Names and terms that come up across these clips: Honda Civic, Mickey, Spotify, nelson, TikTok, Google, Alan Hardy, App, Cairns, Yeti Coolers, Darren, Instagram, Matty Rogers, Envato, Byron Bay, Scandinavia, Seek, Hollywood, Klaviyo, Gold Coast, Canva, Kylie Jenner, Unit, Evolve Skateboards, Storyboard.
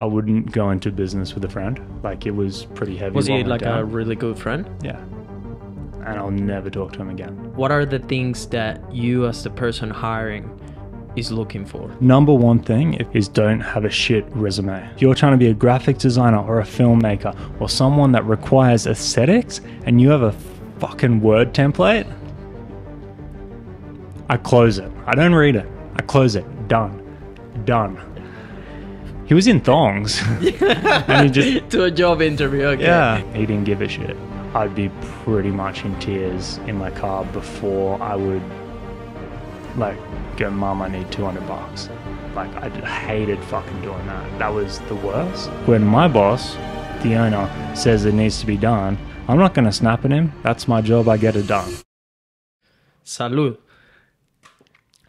I wouldn't go into business with a friend. Like, it was pretty heavy. Was he like a really good friend? Yeah. And I'll never talk to him again. What are the things that you as the person hiring is looking for? Number one thing is don't have a shit resume. You're trying to be a graphic designer or a filmmaker or someone that requires aesthetics and you have a fucking word template. I close it. I don't read it. I close it. Done. He was in thongs. And he just to a job interview. Okay. Yeah. He didn't give a shit. I'd be pretty much in tears in my car before I would like go, Mum, I need $200. Like, I hated fucking doing that. That was the worst. When my boss, the owner, says it needs to be done, I'm not gonna snap at him. That's my job. I get it done. Salud.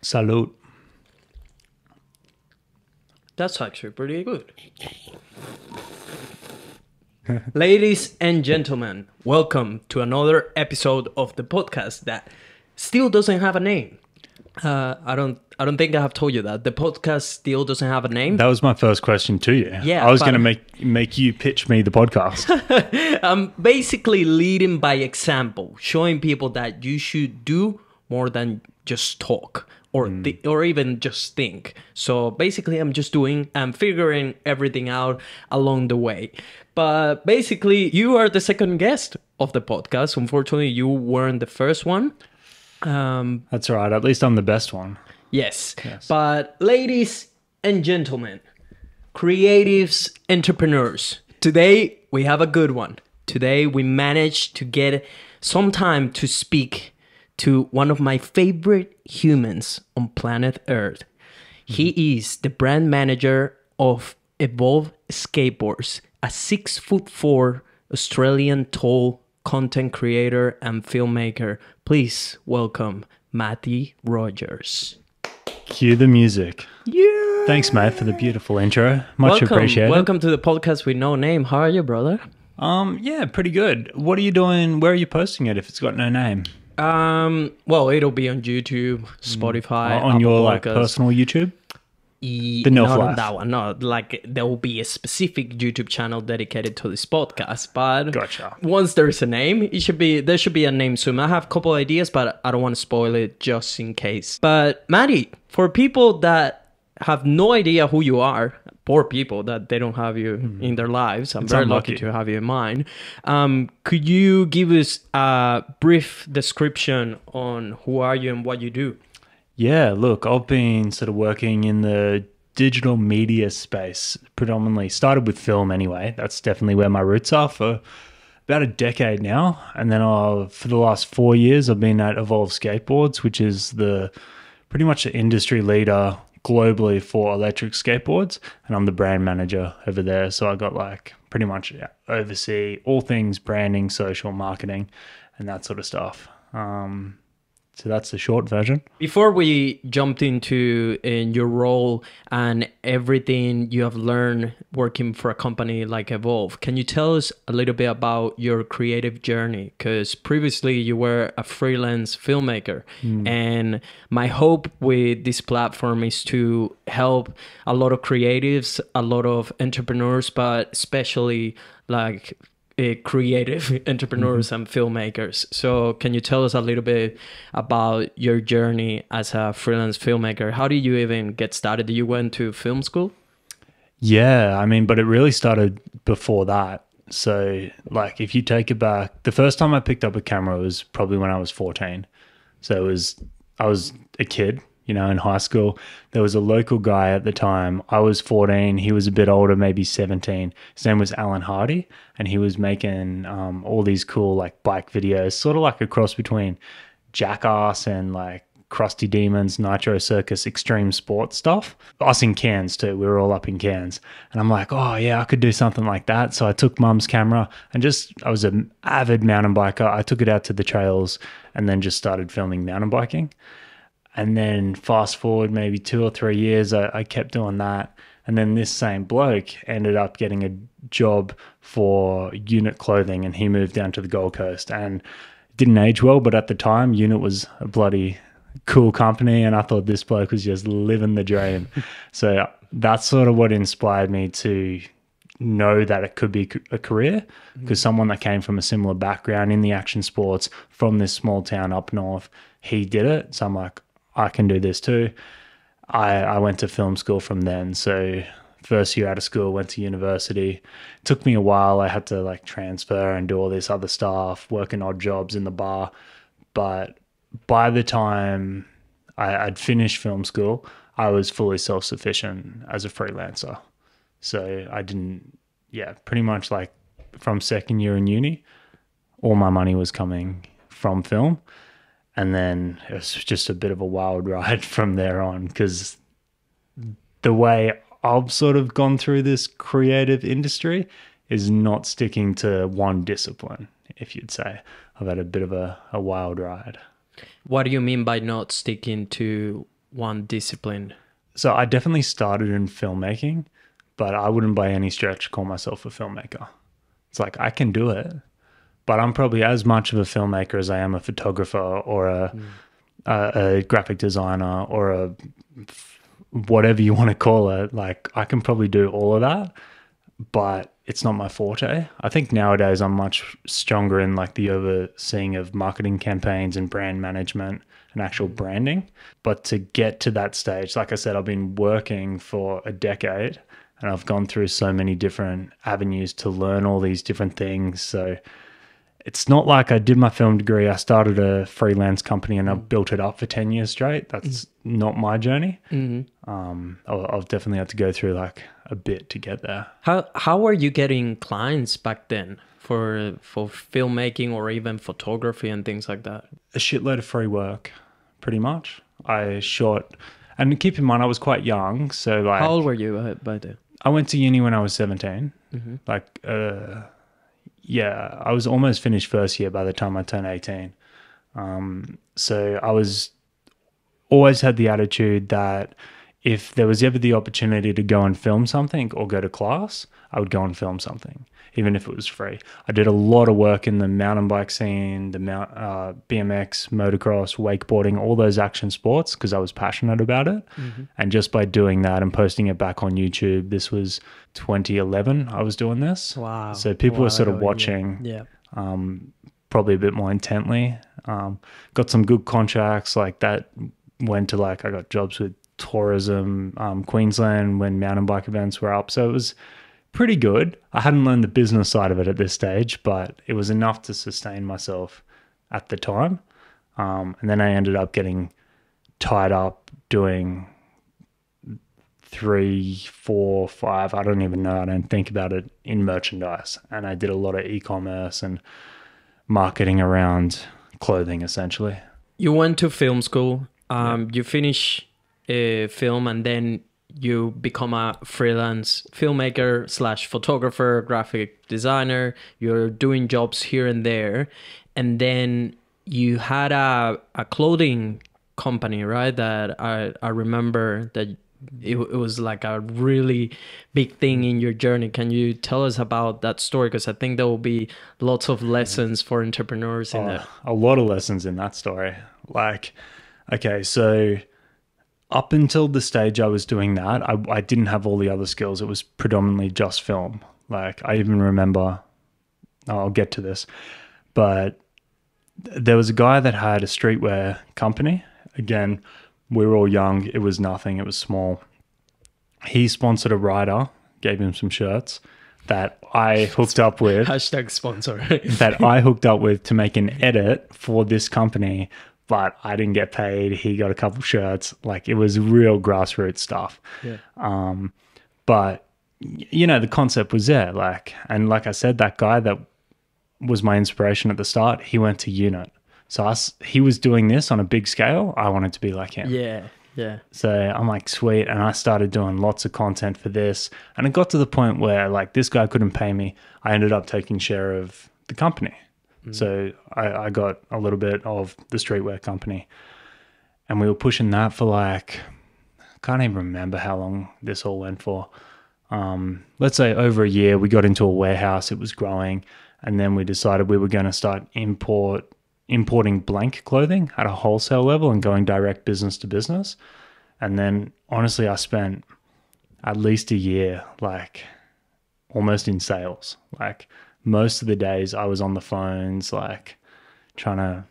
Salud. That's actually pretty good. Ladies and gentlemen, welcome to another episode of the podcast that still doesn't have a name. I don't think I have told you that. The podcast still doesn't have a name. That was my first question to you. Yeah, I was going to make you pitch me the podcast. I'm basically leading by example, showing people that you should do more than just talk or even just think. So basically I'm figuring everything out along the way. But basically you are the second guest of the podcast. Unfortunately, you weren't the first one. That's all right. At least I'm the best one. Yes. But ladies and gentlemen, creatives, entrepreneurs, today we have a good one. Today we managed to get some time to speak to one of my favorite humans on planet Earth. He is the brand manager of Evolve Skateboards, a 6'4" Australian tall content creator and filmmaker. Please welcome Matty Rogers. Cue the music. Yeah. Thanks, Matt, for the beautiful intro. Much appreciated. Welcome to the podcast with no name. How are you, brother? Yeah, pretty good. What are you doing? Where are you posting it if it's got no name? Well, it'll be on YouTube, Spotify. On your like personal YouTube? No, like there will be a specific YouTube channel dedicated to this podcast, but gotcha. Once there's a name, there should be a name soon. I have a couple ideas, but I don't want to spoil it just in case. But Matty, for people that have no idea who you are, poor people that they don't have you in their lives, I'm very lucky to have you in mind. Could you give us a brief description on who are you and what you do? Yeah, look, I've been sort of working in the digital media space predominantly. Started with film anyway. That's definitely where my roots are for about a decade now. And then for the last 4 years, I've been at Evolve Skateboards, which is pretty much the industry leader globally for electric skateboards. And I'm the brand manager over there. So I got like pretty much oversee all things branding, social, marketing, and that sort of stuff. So that's the short version. Before we jumped into your role and everything you have learned working for a company like Evolve, can you tell us a little bit about your creative journey? Because previously you were a freelance filmmaker. And my hope with this platform is to help a lot of creatives, a lot of entrepreneurs, but especially like creative entrepreneurs and filmmakers. So can you tell us a little bit about your journey as a freelance filmmaker? How did you even get started? Did you went to film school? Yeah, I mean, but it really started before that. So like if you take it back, the first time I picked up a camera was probably when I was 14. So I was a kid, you know, in high school. There was a local guy at the time. I was 14. He was a bit older, maybe 17. His name was Alan Hardy. And he was making all these cool like bike videos, sort of like a cross between Jackass and like Krusty Demon's Nitro Circus extreme sports stuff. Us in Cairns too. We were all up in Cairns. And I'm like, oh yeah, I could do something like that. So I took Mum's camera and I was an avid mountain biker. I took it out to the trails and then just started filming mountain biking. And then fast forward maybe 2 or 3 years, I kept doing that. And then this same bloke ended up getting a job for Unit Clothing and he moved down to the Gold Coast and didn't age well. But at the time, Unit was a bloody cool company, and I thought this bloke was just living the dream. So that's sort of what inspired me to know that it could be a career, because someone that came from a similar background in the action sports from this small town up north, he did it. So I'm like, I can do this too. I went to film school from then. So first year out of school, went to university. It took me a while. I had to like transfer and do all this other stuff, working odd jobs in the bar. But by the time I'd finished film school, I was fully self-sufficient as a freelancer. So I didn't, pretty much like from second year in uni, all my money was coming from film. And then it was just a bit of a wild ride from there on, because the way I've sort of gone through this creative industry is not sticking to one discipline, if you'd say. I've had a bit of a wild ride. What do you mean by not sticking to one discipline? So I definitely started in filmmaking, but I wouldn't by any stretch call myself a filmmaker. It's like, I can do it, but I'm probably as much of a filmmaker as I am a photographer or a graphic designer or a whatever you want to call it. Like, I can probably do all of that, but it's not my forte. I think nowadays I'm much stronger in like the overseeing of marketing campaigns and brand management and actual branding. But to get to that stage, like I said, I've been working for a decade. And I've gone through so many different avenues to learn all these different things. So it's not like I did my film degree, I started a freelance company and I built it up for 10 years straight. That's not my journey. Mm-hmm. I've definitely had to go through like a bit to get there. How were you getting clients back then for filmmaking or even photography and things like that? A shitload of free work, pretty much. I shot, and keep in mind I was quite young. So like, how old were you by then? I went to uni when I was 17. Mm-hmm. Like, I was almost finished first year by the time I turned 18. So I was always had the attitude that if there was ever the opportunity to go and film something or go to class, I would go and film something, even if it was free. I did a lot of work in the mountain bike scene, BMX, motocross, wakeboarding, all those action sports, because I was passionate about it. Mm-hmm. And just by doing that and posting it back on YouTube, this was 2011 I was doing this. Wow. So people were sort of watching, probably a bit more intently. Got some good contracts like that. Went to like, I got jobs with tourism, Queensland, when mountain bike events were up. So it was pretty good. I hadn't learned the business side of it at this stage, but it was enough to sustain myself at the time. And then I ended up getting tied up doing 3, 4, 5, I don't even know, I don't think about it, in merchandise. And I did a lot of e-commerce and marketing around clothing, essentially. You went to film school, you finish film, and then you become a freelance filmmaker / photographer, graphic designer. You're doing jobs here and there. And then you had a clothing company, right? That I remember that it was like a really big thing in your journey. Can you tell us about that story? Because I think there will be lots of lessons for entrepreneurs in that. A lot of lessons in that story. Like, okay, so up until the stage I was doing that, I didn't have all the other skills. It was predominantly just film. Like, I even remember, I'll get to this, but there was a guy that had a streetwear company. Again, we were all young. It was nothing. It was small. He sponsored a rider, gave him some shirts that I hooked up with. Hashtag sponsor. That I hooked up with to make an edit for this company. But I didn't get paid. He got a couple shirts. Like, it was real grassroots stuff. Yeah. But, you know, the concept was there. Like, and like I said, that guy that was my inspiration at the start, he went to Unit. So he was doing this on a big scale. I wanted to be like him. Yeah, yeah. So I'm like, sweet. And I started doing lots of content for this. And it got to the point where, like, this guy couldn't pay me. I ended up taking share of the company. So I got a little bit of the streetwear company, and we were pushing that for like, I can't even remember how long this all went for. Let's say over a year. We got into a warehouse, it was growing, and then we decided we were going to start import importing blank clothing at a wholesale level and going direct business to business. And then honestly, I spent at least a year, like almost in sales. Like most of the days I was on the phones, like trying to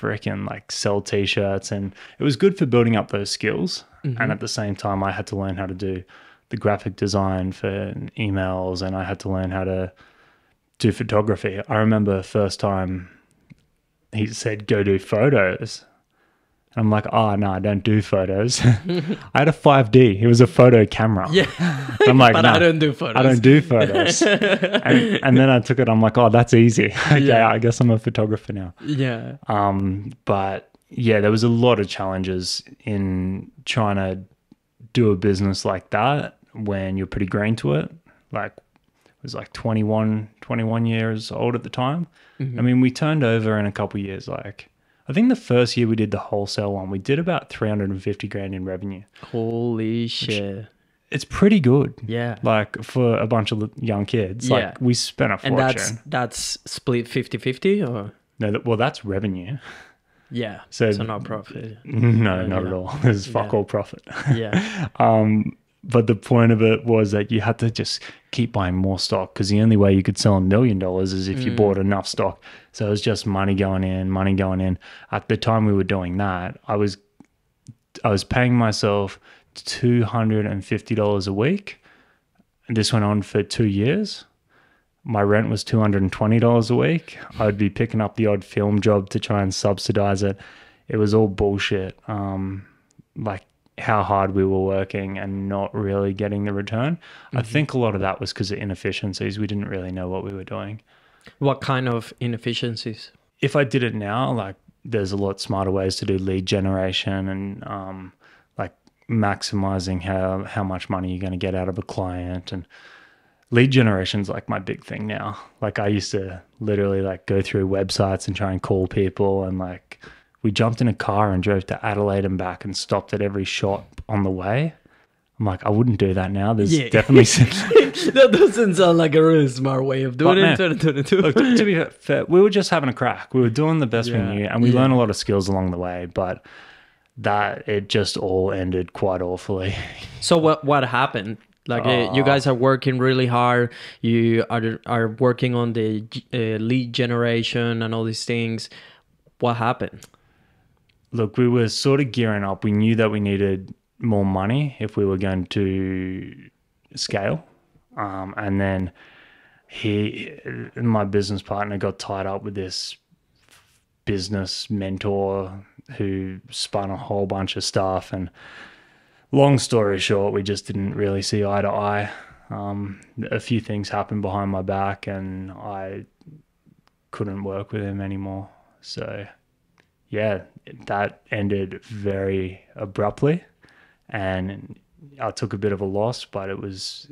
freaking like sell t-shirts, and it was good for building up those skills. Mm-hmm. And at the same time, I had to learn how to do the graphic design for emails, and I had to learn how to do photography. I remember first time he said, go do photos. And I'm like, oh, no, I don't do photos. I had a 5D. It was a photo camera. Yeah. I'm like, but no, I don't do photos. I don't do photos. And then I took it. I'm like, oh, that's easy. Okay, yeah. I guess I'm a photographer now. Yeah. But yeah, there was a lot of challenges in trying to do a business like that when you're pretty green to it. Like, I was like 21 years old at the time. Mm-hmm. I mean, we turned over in a couple of years. Like, I think the first year we did the wholesale one, we did about 350 grand in revenue. Holy shit. It's pretty good. Yeah. Like for a bunch of young kids. Yeah. Like we spent a fortune. And that's split 50-50 or? No, well, that's revenue. Yeah. So not profit. No, not at all. There's fuck all profit. Yeah. But the point of it was that you had to just keep buying more stock, because the only way you could sell $1 million is if you bought enough stock. So it was just money going in. At the time we were doing that, I was paying myself $250 a week. And this went on for 2 years. My rent was $220 a week. I'd be picking up the odd film job to try and subsidize it. It was all bullshit. Like, how hard we were working and not really getting the return. Mm-hmm. I think a lot of that was because of inefficiencies. We didn't really know what we were doing. What kind of inefficiencies? If I did it now, like there's a lot smarter ways to do lead generation and like maximizing how much money you're going to get out of a client. And lead generation's like my big thing now. Like I used to literally like go through websites and try and call people, and like we jumped in a car and drove to Adelaide and back and stopped at every shop on the way. I'm like, I wouldn't do that now. There's definitely... That doesn't sound like a really smart way of doing it in 2022. Look, to be fair, we were just having a crack. We were doing the best we knew, and we learned a lot of skills along the way, but it just all ended quite awfully. So what happened? Like you guys are working really hard. You are working on the lead generation and all these things. What happened? Look, we were sort of gearing up. We knew that we needed more money if we were going to scale. And then my business partner got tied up with this business mentor who spun a whole bunch of stuff. And long story short, we just didn't really see eye to eye. A few things happened behind my back and I couldn't work with him anymore. So... yeah, that ended very abruptly and I took a bit of a loss, but it was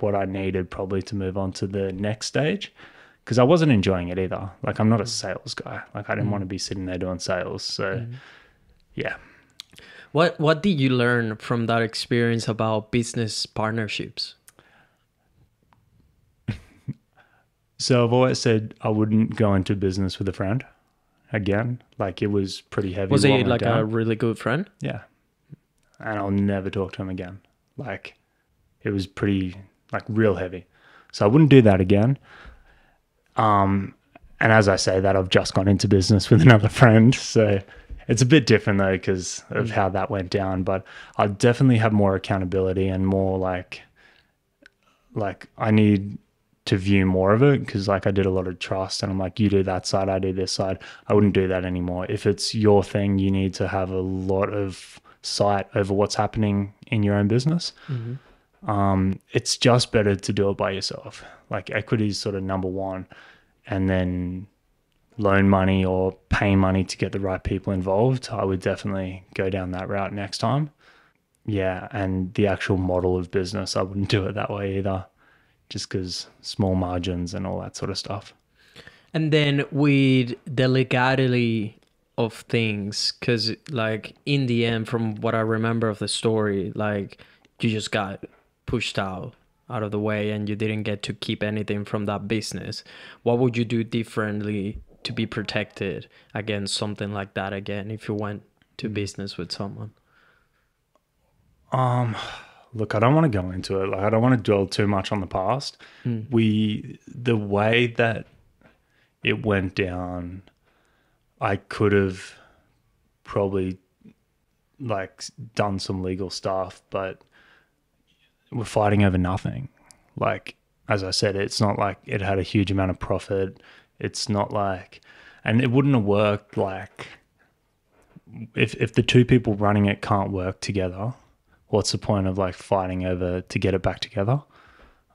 what I needed probably to move on to the next stage, because I wasn't enjoying it either. Like I'm not a sales guy. Like I didn't want to be sitting there doing sales. So yeah. What did you learn from that experience about business partnerships? So I've always said I wouldn't go into business with a friend. Again, like it was pretty heavy. Was he like a really good friend? Yeah. And I'll never talk to him again. Like it was pretty like real heavy. So I wouldn't do that again. And as I say that, I've just gone into business with another friend. So it's a bit different though because of how that went down. But I definitely have more accountability and more like I need to view more of it, because like I did a lot of trust and I'm like, you do that side, I do this side. I wouldn't do that anymore. If it's your thing, you need to have a lot of sight over what's happening in your own business. Mm-hmm. It's just better to do it by yourself. Like equity is sort of number one, and then loan money or pay money to get the right people involved. I would definitely go down that route next time. Yeah, and the actual model of business, I wouldn't do it that way either. Just because small margins and all that sort of stuff. And then with the legality of things, because like in the end, from what I remember of the story, like you just got pushed out of the way and you didn't get to keep anything from that business. What would you do differently to be protected against something like that again if you went to business with someone? Look, I don't want to go into it. Like, I don't want to dwell too much on the past. The way that it went down, I could have probably like done some legal stuff, but we're fighting over nothing. Like, as I said, it's not like it had a huge amount of profit. It's not like, and it wouldn't have worked. Like, if the two people running it can't work together, what's the point of like fighting over to get it back together?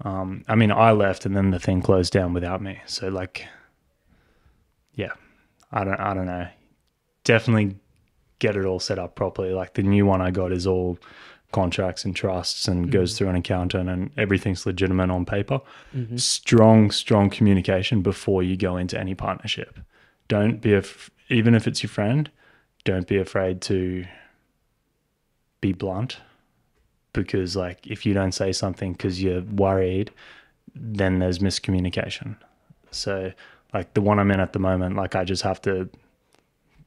I mean, I left and then the thing closed down without me. So like, yeah, I don't know. Definitely get it all set up properly. Like the new one I got is all contracts and trusts and goes through an accountant and everything's legitimate on paper. Strong communication before you go into any partnership. Don't be, even if it's your friend, don't be afraid to be blunt, because like if you don't say something because you're worried, then there's miscommunication. So like the one I'm in at the moment, like I just have to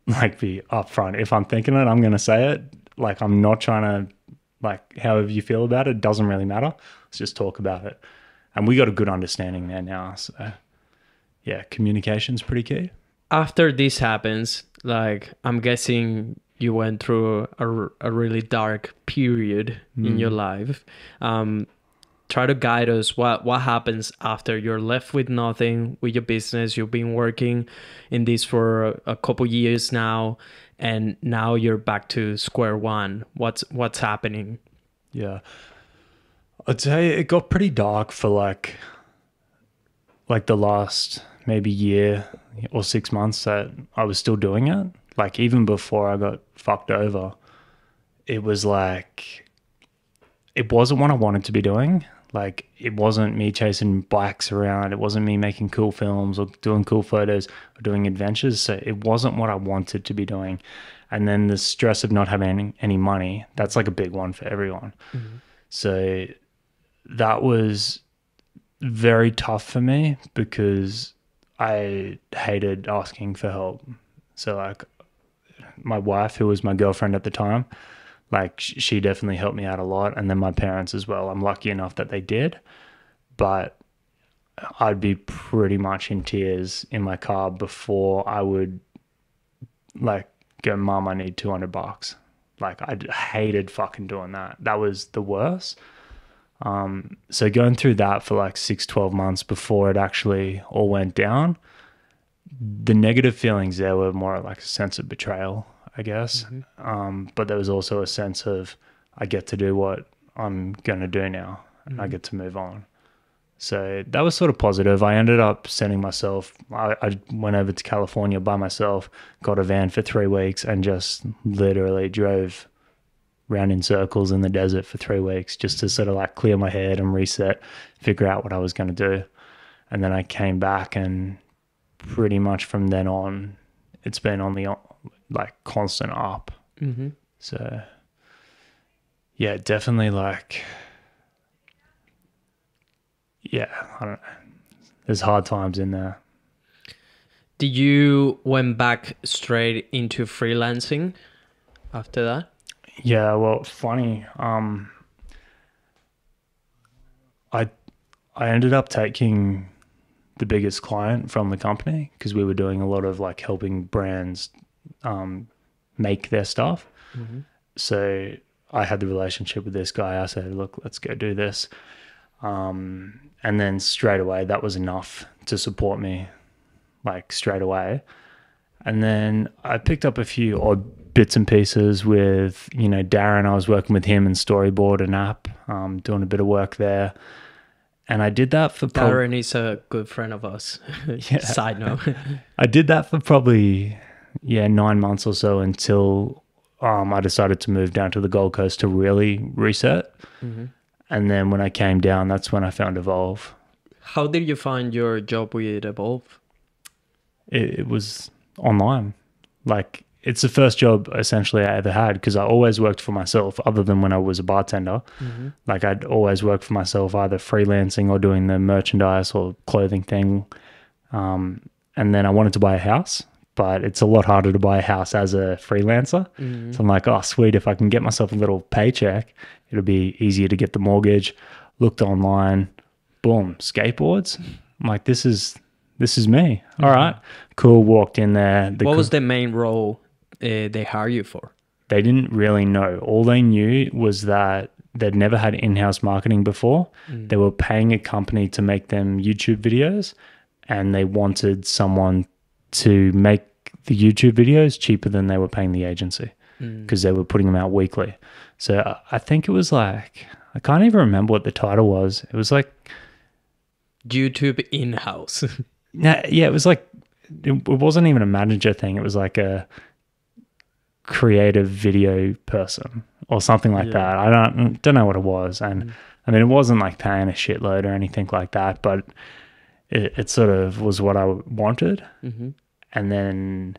like be upfront. If I'm thinking it, I'm going to say it. Like I'm not trying to, like however you feel about it, doesn't really matter. Let's just talk about it. And we got a good understanding there now. So yeah, communication's pretty key. After this happens, like I'm guessing you went through a really dark period in your life. Try to guide us what happens after you're left with nothing with your business. You've been working in this for a couple years now, and now you're back to square one. What's happening? Yeah, I'd say it got pretty dark for like the last maybe year or 6 months that I was still doing it. Like even before I got fucked over, it was like, it wasn't what I wanted to be doing. Like it wasn't me chasing bikes around. It wasn't me making cool films or doing cool photos or doing adventures. So it wasn't what I wanted to be doing. And then the stress of not having any money, that's like a big one for everyone. So that was very tough for me because I hated asking for help. So like my wife, who was my girlfriend at the time, like she definitely helped me out a lot. And then my parents as well. I'm lucky enough that they did, but I'd be pretty much in tears in my car before I would like go, Mom, I need $200. Like I hated fucking doing that. That was the worst. So going through that for like 12 months before it actually all went down, the negative feelings there were more like a sense of betrayal, I guess. But there was also a sense of, I get to do what I'm going to do now and I get to move on. So that was sort of positive. I ended up sending myself, I went over to California by myself, got a van for 3 weeks and just literally drove round in circles in the desert for 3 weeks just to sort of like clear my head and reset, figure out what I was going to do. And then I came back and pretty much from then on, it's been on the like constant up. So yeah, definitely like, yeah, I don't know. There's hard times in there. Did you went back straight into freelancing after that? Yeah, well, funny. I ended up taking the biggest client from the company because we were doing a lot of like helping brands make their stuff. So I had the relationship with this guy. I said, look, let's go do this. And then straight away, that was enough to support me, like straight away. And then I picked up a few odd bits and pieces with, you know, Darren. I was working with him in Storyboard and App, doing a bit of work there. And I did that for Darren is a good friend of us. Side note. I did that for probably, 9 months or so until I decided to move down to the Gold Coast to really reset. And then when I came down, that's when I found Evolve. How did you find your job with Evolve? It was online. Like it's the first job essentially I ever had because I always worked for myself other than when I was a bartender. Like I'd always worked for myself, either freelancing or doing the merchandise or clothing thing. and then I wanted to buy a house, but it's a lot harder to buy a house as a freelancer. Mm-hmm. So I'm like, oh, sweet. If I can get myself a little paycheck, it'll be easier to get the mortgage. Looked online, boom, skateboards. I'm like, this is me. All mm-hmm. right, cool. Walked in there. What was the main role they hired you for? They didn't really know. All they knew was that they'd never had in-house marketing before. Mm. They were paying a company to make them YouTube videos, and they wanted someone to make the YouTube videos cheaper than they were paying the agency because they were putting them out weekly. So I think it was like, I can't even remember what the title was. It was like YouTube in-house. Yeah, it was like, it wasn't even a manager thing. It was like a creative video person or something like that. I don't know what it was. And I mean, it wasn't like paying a shitload or anything like that, but it sort of was what I wanted. Mm-hmm. And then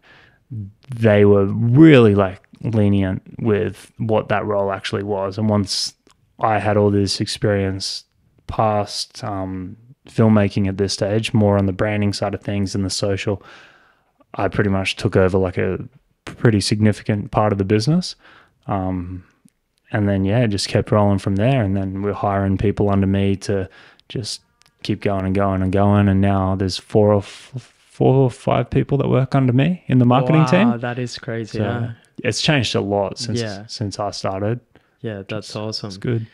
they were really like lenient with what that role actually was. And once I had all this experience past filmmaking at this stage, more on the branding side of things and the social, I pretty much took over like a pretty significant part of the business. And then, yeah, just kept rolling from there. And then we're hiring people under me to just keep going and going and going. And now there's four or five people that work under me in the marketing team. Wow, that is crazy. So yeah. It's changed a lot since I started. Yeah, that's awesome. It's good.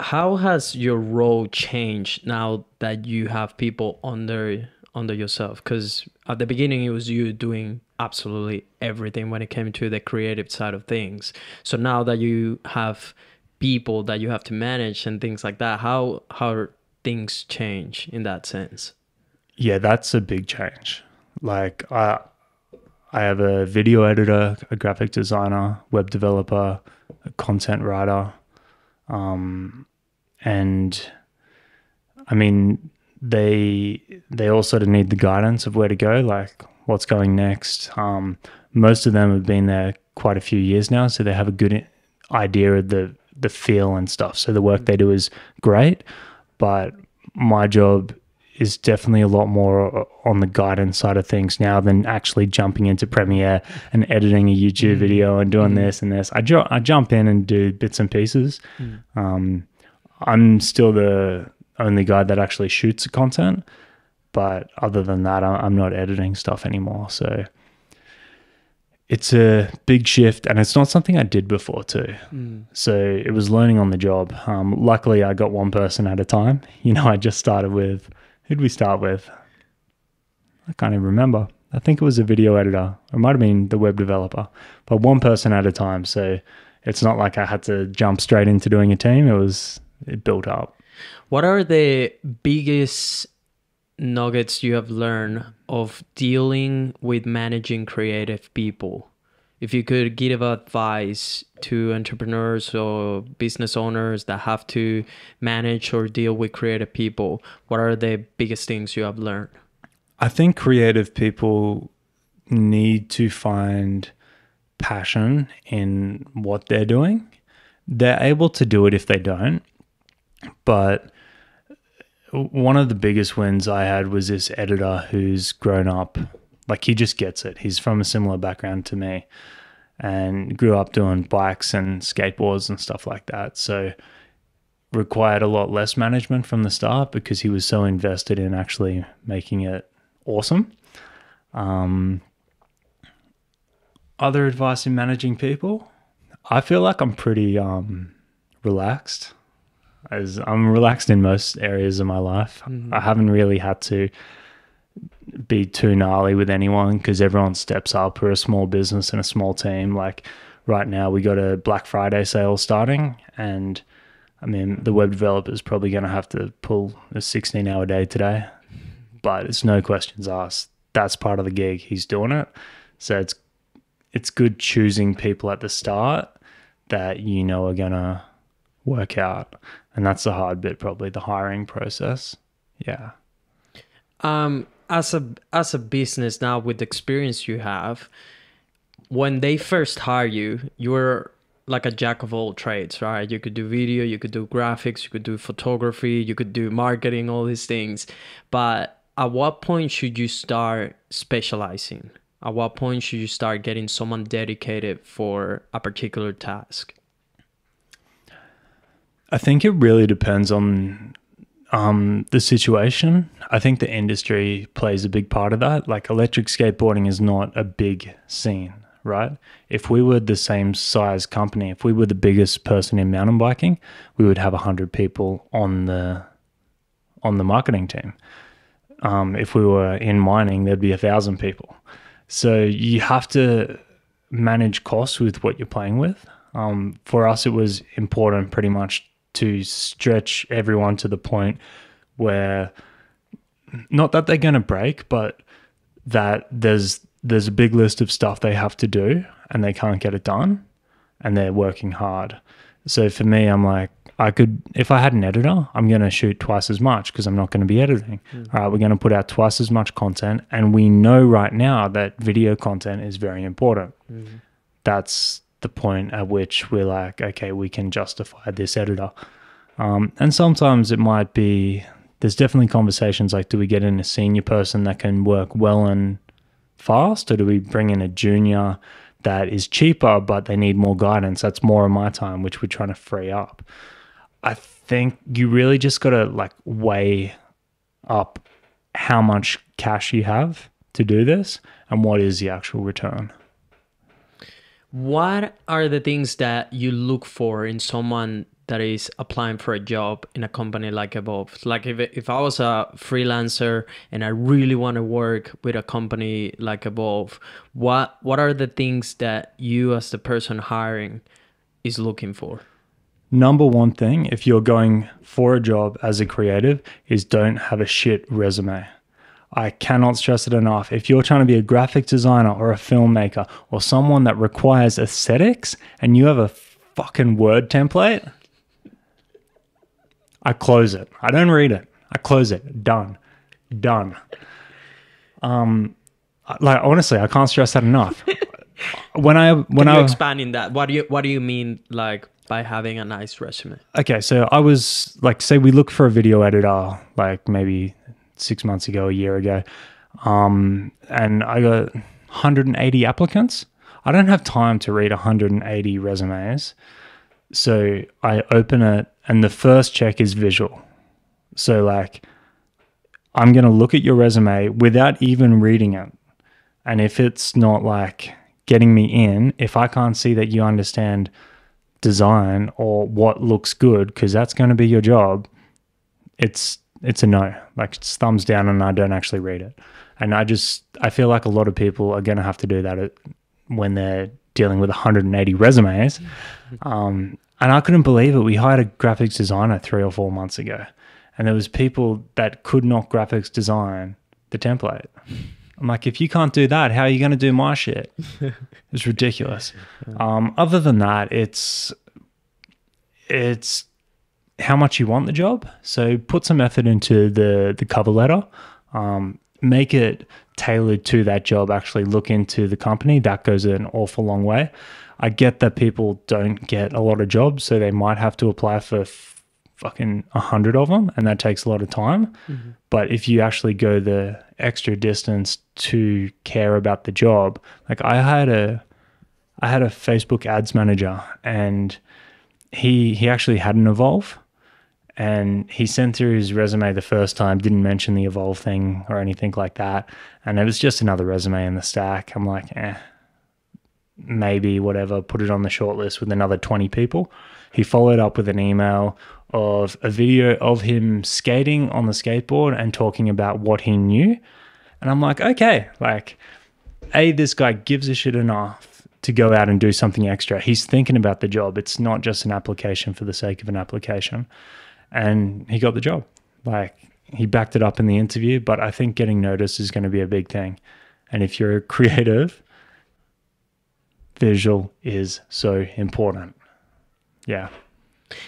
How has your role changed now that you have people under yourself? Because at the beginning, it was you doing absolutely everything when it came to the creative side of things. So now that you have people that you have to manage and things like that, how things change in that sense? Yeah, that's a big change. Like I have a video editor, a graphic designer, web developer, a content writer, and I mean they all sort of need the guidance of where to go, like what's going next. Most of them have been there quite a few years now, so they have a good idea of the feel and stuff. So the work they do is great, but my job is definitely a lot more on the guidance side of things now than actually jumping into Premiere and editing a YouTube video and doing this and this. I jump in and do bits and pieces. I'm still the only guy that actually shoots content, but other than that, I'm not editing stuff anymore. So it's a big shift, and it's not something I did before too. So it was learning on the job. Luckily, I got one person at a time. You know, I just started with, who'd we start with? I can't even remember. I think it was a video editor. It might have been the web developer, but one person at a time. So it's not like I had to jump straight into doing a team. It built up. What are the biggest nuggets you have learned of dealing with managing creative people? If you could give advice to entrepreneurs or business owners that have to manage or deal with creative people, what are the biggest things you have learned? I think creative people need to find passion in what they're doing. They're able to do it if they don't, but one of the biggest wins I had was this editor who's grown up. Like, he just gets it. He's from a similar background to me and grew up doing bikes and skateboards and stuff like that. So required a lot less management from the start because he was so invested in actually making it awesome. Other advice in managing people? I feel like I'm pretty relaxed. I'm relaxed in most areas of my life. I haven't really had to be too gnarly with anyone because everyone steps up. We're a small business and a small team. Like right now we got a Black Friday sale starting, and I mean the web developer is probably going to have to pull a 16-hour day today, but it's no questions asked. That's part of the gig. He's doing it. So it's good choosing people at the start that you know are going to work out. And that's the hard bit, probably the hiring process. Yeah. As a business now with the experience you have, when they first hire you, you were like a jack of all trades, right? You could do video, you could do graphics, you could do photography, you could do marketing, all these things. But at what point should you start specializing? At what point should you start getting someone dedicated for a particular task? I think it really depends on the situation. I think the industry plays a big part of that. Like, electric skateboarding is not a big scene, right? If we were the same size company, if we were the biggest person in mountain biking, we would have 100 people on the marketing team. If we were in mining, there'd be 1,000 people. So you have to manage costs with what you're playing with. For us, it was important pretty much to stretch everyone to the point where, not that they're going to break, but that there's a big list of stuff they have to do and they can't get it done and they're working hard. So for me, I'm like, if I had an editor, I'm going to shoot twice as much because I'm not going to be editing. Mm-hmm. All right, we're going to put out twice as much content. And we know right now that video content is very important. Mm-hmm. That's the point at which we're like, okay, we can justify this editor. And sometimes it might be, there's definitely conversations like, do we get in a senior person that can work well and fast, or do we bring in a junior that is cheaper but they need more guidance? That's more of my time, which we're trying to free up. I think you really just got to like weigh up how much cash you have to do this and what is the actual return. What are the things that you look for in someone that is applying for a job in a company like Evolve? Like if I was a freelancer and I really want to work with a company like Evolve, what are the things that you as the person hiring is looking for? Number one thing, if you're going for a job as a creative, is don't have a shit resume. I cannot stress it enough. If you're trying to be a graphic designer or a filmmaker or someone that requires aesthetics and you have a fucking Word template, I close it. I don't read it. I close it. Done. Like, honestly, I can't stress that enough. When I expanding that, what do you mean, like, by having a nice resume? Okay, so I was like, say we look for a video editor, like maybe 6 months ago, a year ago, and I got 180 applicants. I don't have time to read 180 resumes. So I open it and the first check is visual. So like, I'm going to look at your resume without even reading it. And if it's not like getting me in, if I can't see that you understand design or what looks good, because that's going to be your job, it's a no. Like, it's thumbs down and I don't actually read it. And I feel like a lot of people are going to have to do that when they're dealing with 180 resumes. And I couldn't believe it. We hired a graphics designer 3 or 4 months ago, and there was people that could not graphics design the template. I'm like, if you can't do that, how are you going to do my shit? It's ridiculous. Other than that, it's how much you want the job. So put some effort into the cover letter. Make it tailored to that job. Actually look into the company. That goes an awful long way. I get that people don't get a lot of jobs, so they might have to apply for fucking 100 of them, and that takes a lot of time. Mm-hmm. But if you actually go the extra distance to care about the job, like I had a Facebook ads manager, and he actually had an Evolve. And he sent through his resume the first time, didn't mention the Evolve thing or anything like that. And it was just another resume in the stack. I'm like, maybe, whatever, put it on the shortlist with another 20 people. He followed up with an email of a video of him skating on the skateboard and talking about what he knew. And I'm like, okay, like, A, this guy gives a shit enough to go out and do something extra. He's thinking about the job. It's not just an application for the sake of an application. And he got the job. Like, he backed it up in the interview, but I think getting noticed is going to be a big thing. And if you're a creative, visual is so important. Yeah.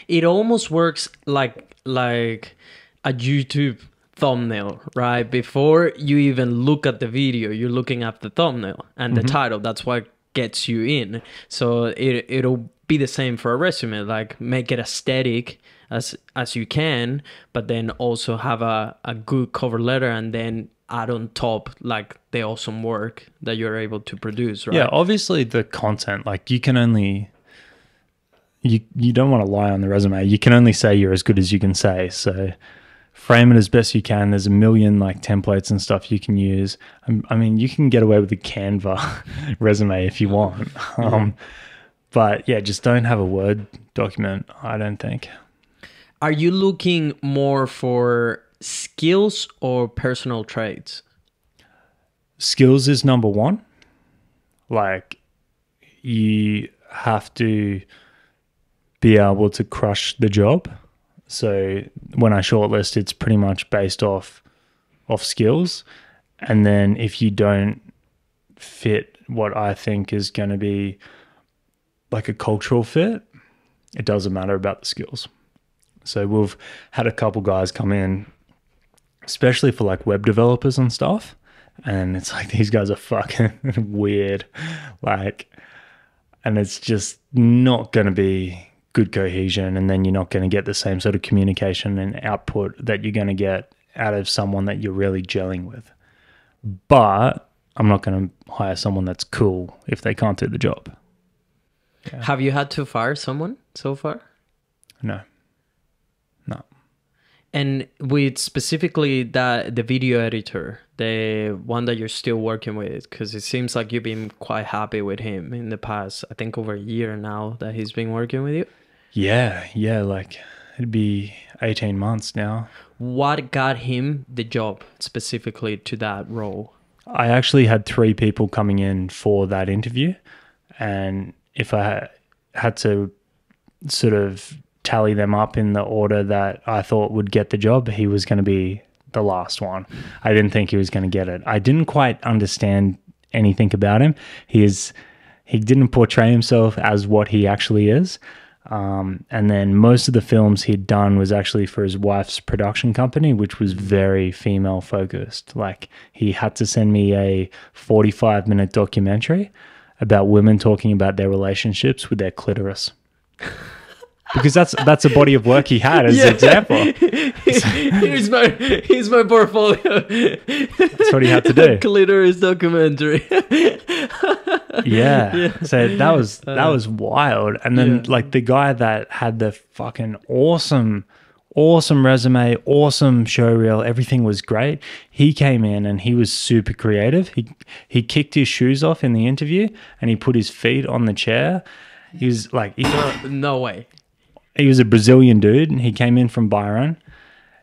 It almost works like a YouTube thumbnail, right? Before you even look at the video, you're looking at the thumbnail and the title. That's why gets you in. So it'll be the same for a resume, like make it aesthetic as you can, but then also have a good cover letter, and then add on top like the awesome work that you're able to produce, right? Yeah, obviously the content, like you can only, you don't want to lie on the resume. You can only say you're as good as you can say. So frame it as best you can. There's a million like templates and stuff you can use. I mean, you can get away with a Canva resume if you want. But yeah, just don't have a Word document, I don't think. Are you looking more for skills or personal traits? Skills is number one. Like you have to be able to crush the job. So when I shortlist, it's pretty much based off skills. And then if you don't fit what I think is going to be like a cultural fit, it doesn't matter about the skills. So we've had a couple guys come in, especially for like web developers and stuff. And it's like, these guys are fucking weird. Like, and it's just not going to be good cohesion. And then you're not going to get the same sort of communication and output that you're going to get out of someone that you're really gelling with. But I'm not going to hire someone that's cool if they can't do the job. Yeah. Have you had to fire someone so far? No. No. And with specifically the video editor, the one that you're still working with, because it seems like you've been quite happy with him in the past, I think over a year now that he's been working with you. Yeah, like it'd be 18 months now. What got him the job specifically to that role? I actually had 3 people coming in for that interview, and if I had to sort of tally them up in the order that I thought would get the job, he was going to be the last one. I didn't think he was going to get it. I didn't quite understand anything about him. He didn't portray himself as what he actually is. And then most of the films he'd done was actually for his wife's production company, which was very female focused. Like he had to send me a 45-minute documentary about women talking about their relationships with their clitoris. Because that's a body of work he had as an example. Here's my portfolio. That's what he had to do. Clitoris documentary. Yeah. So that was wild. And then like the guy that had the fucking awesome resume, awesome showreel, everything was great. He came in and he was super creative. He kicked his shoes off in the interview and he put his feet on the chair. He was like... no way. He was a Brazilian dude and he came in from Byron.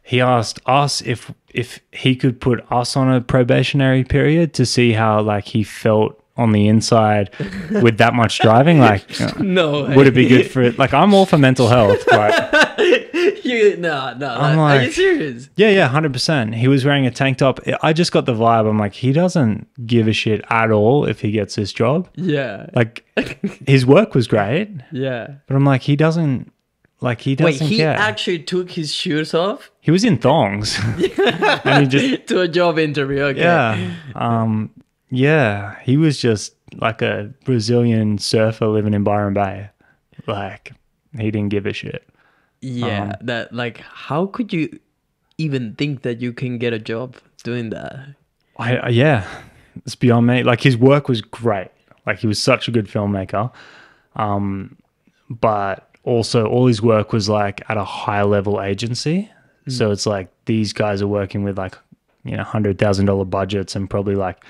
He asked us if he could put us on a probationary period to see how like he felt on the inside with that much driving. Like, no way. Would it be good for it? Like, I'm all for mental health, but... Are you serious? Yeah, 100%. He was wearing a tank top. I just got the vibe. I'm like, he doesn't give a shit at all if he gets this job. Yeah. Like, his work was great. Yeah. But I'm like, he doesn't care. Wait, he actually took his shoes off? He was in thongs. And he just... to a job interview, okay. Yeah. Yeah, he was just like a Brazilian surfer living in Byron Bay. Like, he didn't give a shit. Yeah, that like, how could you even think that you can get a job doing that? Yeah, it's beyond me. Like, his work was great. Like, he was such a good filmmaker. But also, all his work was like at a high-level agency. Mm. So it's like these guys are working with like, you know, $100,000 budgets and probably like...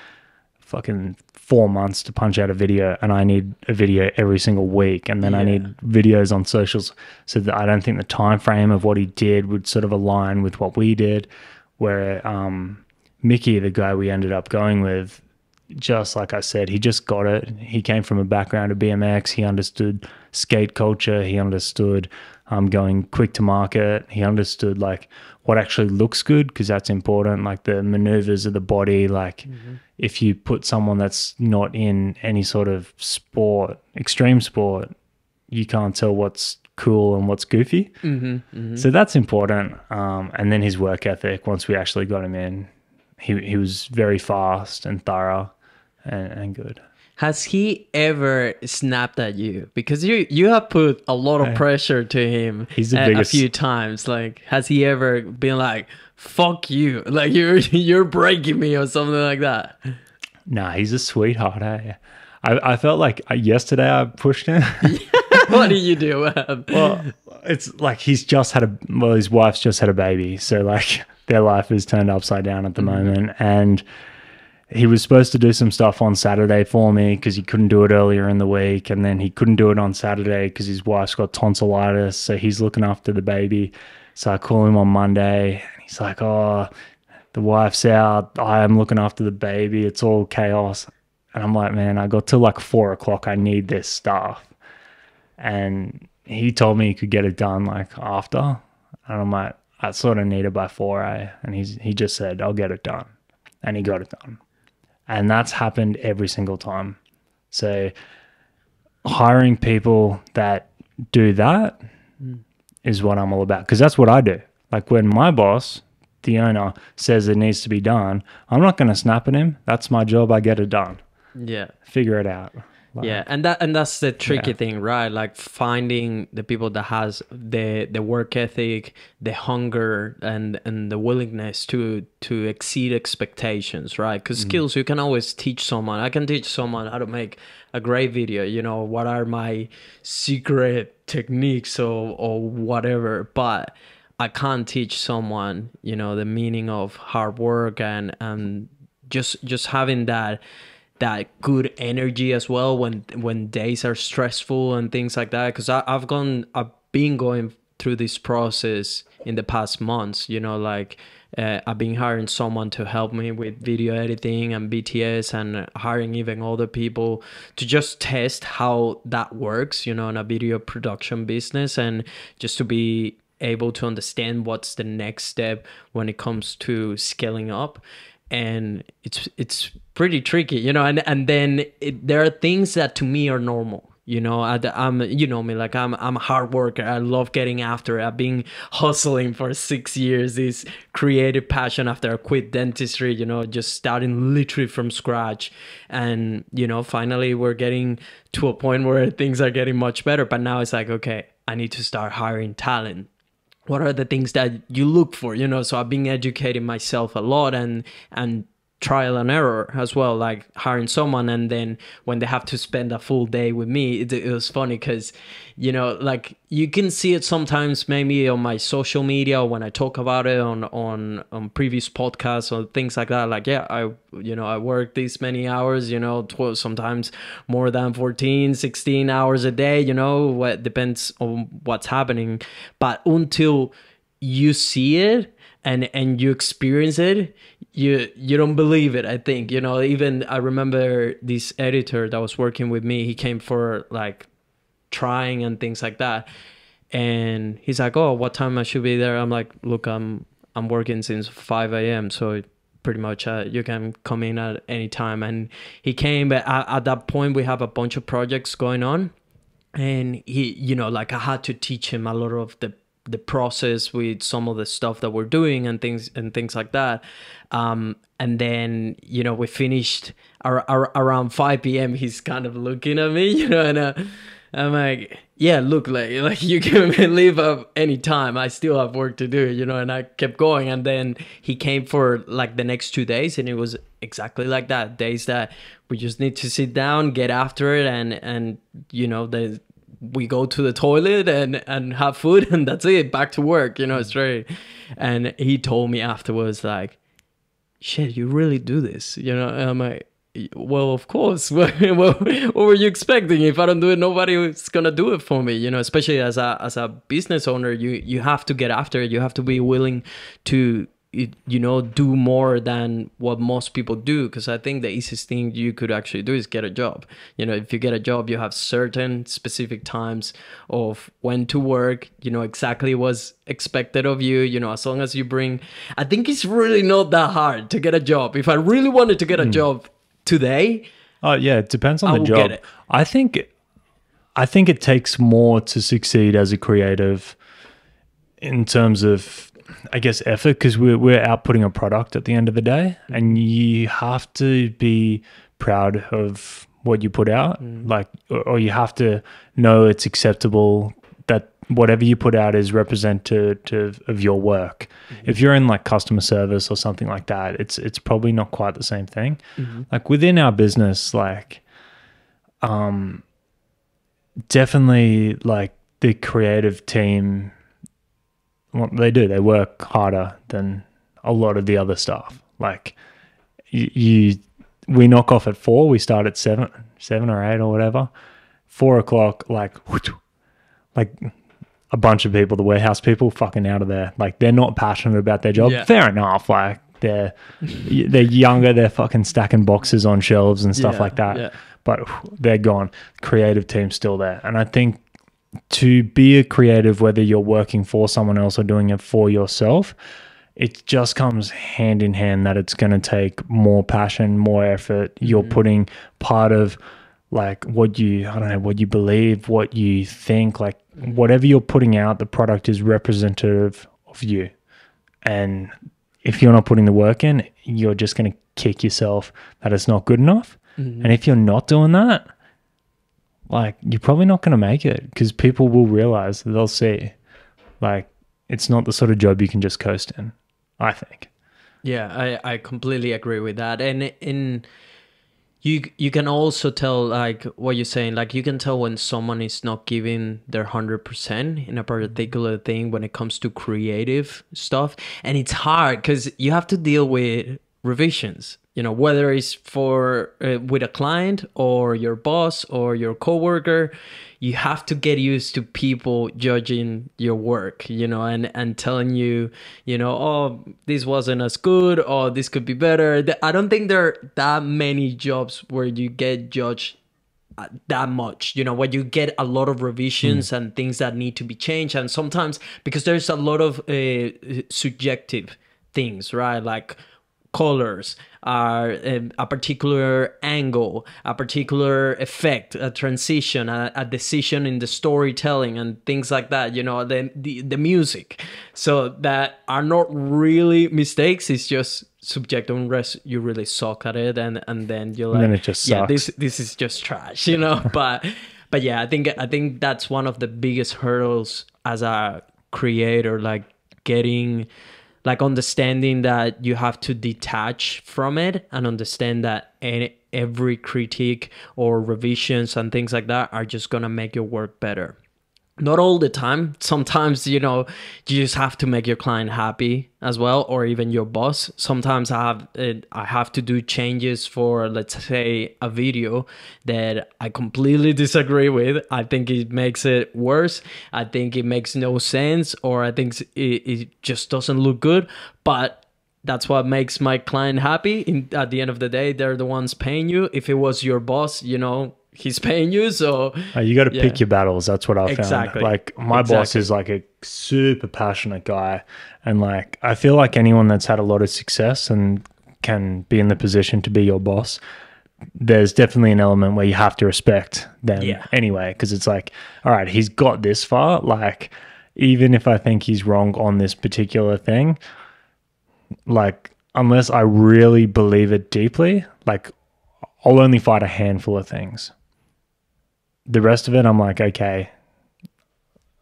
fucking 4 months to punch out a video, and I need a video every single week, and then I need videos on socials, so that I don't think the time frame of what he did would sort of align with what we did, where Mickey, the guy we ended up going with, just like I said, he just got it. He came from a background of BMX. He understood skate culture. He understood going quick to market. He understood like what actually looks good, because that's important, like the maneuvers of the body. Like if you put someone that's not in any sort of sport, extreme sport, you can't tell what's cool and what's goofy. So that's important. And then his work ethic, once we actually got him in, he was very fast and thorough and good. Has he ever snapped at you? Because you have put a lot of pressure to him a few times. Like, has he ever been like, fuck you, like you're breaking me or something like that? Nah, he's a sweetheart, eh? I felt like yesterday I pushed him. What do you do? Well, it's like his wife's just had a baby. So like their life is turned upside down at the moment. And he was supposed to do some stuff on Saturday for me because he couldn't do it earlier in the week. And then he couldn't do it on Saturday because his wife's got tonsillitis. So he's looking after the baby. So I call him on Monday and he's like, oh, the wife's out. I am looking after the baby. It's all chaos. And I'm like, man, I got till like 4 o'clock. I need this stuff. And he told me he could get it done like after. And I'm like, I sort of need it by 4. And he just said, I'll get it done. And he got it done. And that's happened every single time. So hiring people that do that is what I'm all about. Because that's what I do. Like when my boss, the owner, says it needs to be done, I'm not going to snap at him. That's my job. I get it done. Yeah. Figure it out. Like, yeah, and that's the tricky thing, right? Like finding the people that has the work ethic, the hunger, and the willingness to exceed expectations, right? Because skills you can always teach someone. I can teach someone how to make a great video, you know, what are my secret techniques or whatever, but I can't teach someone, you know, the meaning of hard work and just having that good energy as well when days are stressful and things like that. Because I've been going through this process in the past months, you know, like I've been hiring someone to help me with video editing and BTS, and hiring even other people to just test how that works, you know, in a video production business, and just to be able to understand what's the next step when it comes to scaling up. And it's pretty tricky, you know, and then there are things that to me are normal, you know. I'm you know me, like I'm a hard worker. I love getting after it. I've been hustling for 6 years, this creative passion after I quit dentistry, you know, just starting literally from scratch. And, you know, finally we're getting to a point where things are getting much better. But now it's like, okay, I need to start hiring talent. What are the things that you look for, you know? So I've been educating myself a lot, and trial and error as well, like hiring someone. And then when they have to spend a full day with me, it was funny because, you know, like you can see it sometimes maybe on my social media, or when I talk about it on previous podcasts or things like that. Like, yeah, I work these many hours, you know, 12, sometimes more than 14, 16 hours a day, you know, what depends on what's happening. But until you see it and you experience it, you don't believe it, I think, you know. Even I remember this editor that was working with me, he came for like trying and things like that, and he's like, oh, what time I should be there? I'm like, look, I'm working since 5 a.m. so pretty much you can come in at any time. And he came, but at that point we have a bunch of projects going on, and he, you know, like I had to teach him a lot of the process with some of the stuff that we're doing and things like that. And then, you know, we finished around 5 p.m. He's kind of looking at me, you know, and I'm like, yeah, look, like you can leave at any time. I still have work to do, you know. And I kept going. And then he came for like the next 2 days, and it was exactly like that. Days that we just need to sit down, get after it, and you know, we go to the toilet and have food, and that's it, back to work, you know, straight. And he told me afterwards, like, shit, you really do this, you know? And I'm like, well, of course. What were you expecting? If I don't do it, nobody's gonna do it for me, you know. Especially as a business owner, you have to get after it. You have to be willing to, you know, do more than what most people do. Because I think the easiest thing you could actually do is get a job. You know, if you get a job, you have certain specific times of when to work, you know, exactly what's expected of you, you know, as long as you bring. I think it's really not that hard to get a job. If I really wanted to get a job today, yeah, it depends on the job. I think it takes more to succeed as a creative in terms of, I guess, effort, because we're outputting a product at the end of the day, and you have to be proud of what you put out, like, or you have to know it's acceptable that whatever you put out is representative of your work. Mm-hmm. If you're in like customer service or something like that, it's probably not quite the same thing. Mm-hmm. Like within our business, like definitely like the creative team, what they do, they work harder than a lot of the other staff. Like we knock off at 4:00, we start at 7 or 8 or whatever. 4:00, like a bunch of people, the warehouse people, fucking out of there. Like they're not passionate about their job. Yeah. Fair enough. Like they're younger, they're fucking stacking boxes on shelves and stuff like that. Yeah. But they're gone. Creative team's still there. And I think to be a creative, whether you're working for someone else or doing it for yourself, it just comes hand in hand that it's going to take more passion, more effort. You're putting part of like what you, I don't know, what you believe, what you think, like whatever you're putting out, the product is representative of you. And if you're not putting the work in, you're just going to kick yourself that it's not good enough. Mm-hmm. And if you're not doing that, like you're probably not going to make it, because people will realize, they'll see, like it's not the sort of job you can just coast in, I think. Yeah, I completely agree with that. And in you can also tell, like what you're saying, like you can tell when someone is not giving their 100% in a particular thing when it comes to creative stuff. And it's hard because you have to deal with revisions, you know, whether it's for with a client or your boss or your coworker. You have to get used to people judging your work, you know, and telling you, you know, oh, this wasn't as good, or this could be better. I don't think there are that many jobs where you get judged that much, you know, where you get a lot of revisions and things that need to be changed. And sometimes because there's a lot of subjective things, right? Like colors, a particular angle, a particular effect, a transition, a decision in the storytelling and things like that, you know, the music. So that are not really mistakes, it's just subjective, unless you really suck at it and then you're like, then it just sucks. Yeah, this is just trash, you know. but yeah, I think that's one of the biggest hurdles as a creator, like getting, like understanding that you have to detach from it and understand that every critique or revisions and things like that are just gonna make your work better. Not all the time. Sometimes, you know, you just have to make your client happy as well, or even your boss. Sometimes I have to do changes for, let's say, a video that I completely disagree with. I think it makes it worse. I think it makes no sense, or I think it just doesn't look good. But that's what makes my client happy. At the end of the day, they're the ones paying you. If it was your boss, you know, he's paying you, so you got to pick your battles. That's what I found. Like my boss is like a super passionate guy, and like I feel like anyone that's had a lot of success and can be in the position to be your boss, there's definitely an element where you have to respect them anyway, because it's like, all right, he's got this far. Like even if I think he's wrong on this particular thing, like unless I really believe it deeply, like I'll only fight a handful of things. The rest of it, I'm like, okay,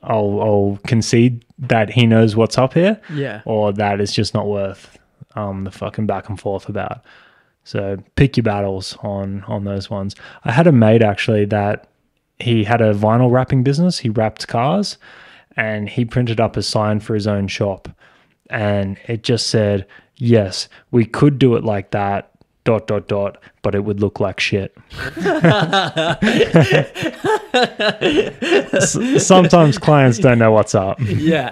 I'll concede that he knows what's up here, or that it's just not worth the fucking back and forth about. So pick your battles on those ones. I had a mate actually that he had a vinyl wrapping business. He wrapped cars, and he printed up a sign for his own shop, and it just said, "Yes, we could do it like that. ... but it would look like shit." Sometimes clients don't know what's up. Yeah.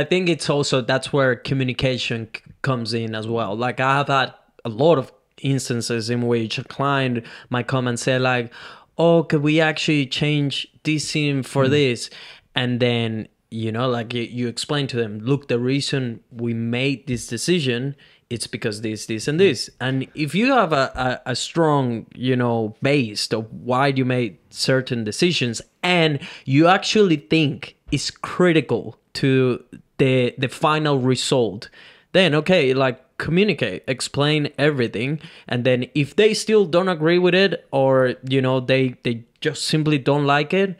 I think it's also, that's where communication comes in as well. Like I have had a lot of instances in which a client might come and say like, oh, could we actually change this scene for this? And then, you know, like you explain to them, look, the reason we made this decision, it's because this, this, and this. And if you have a strong, you know, base of why you made certain decisions, and you actually think it's critical to the final result, then okay, like communicate, explain everything, and then if they still don't agree with it, or you know, they just simply don't like it,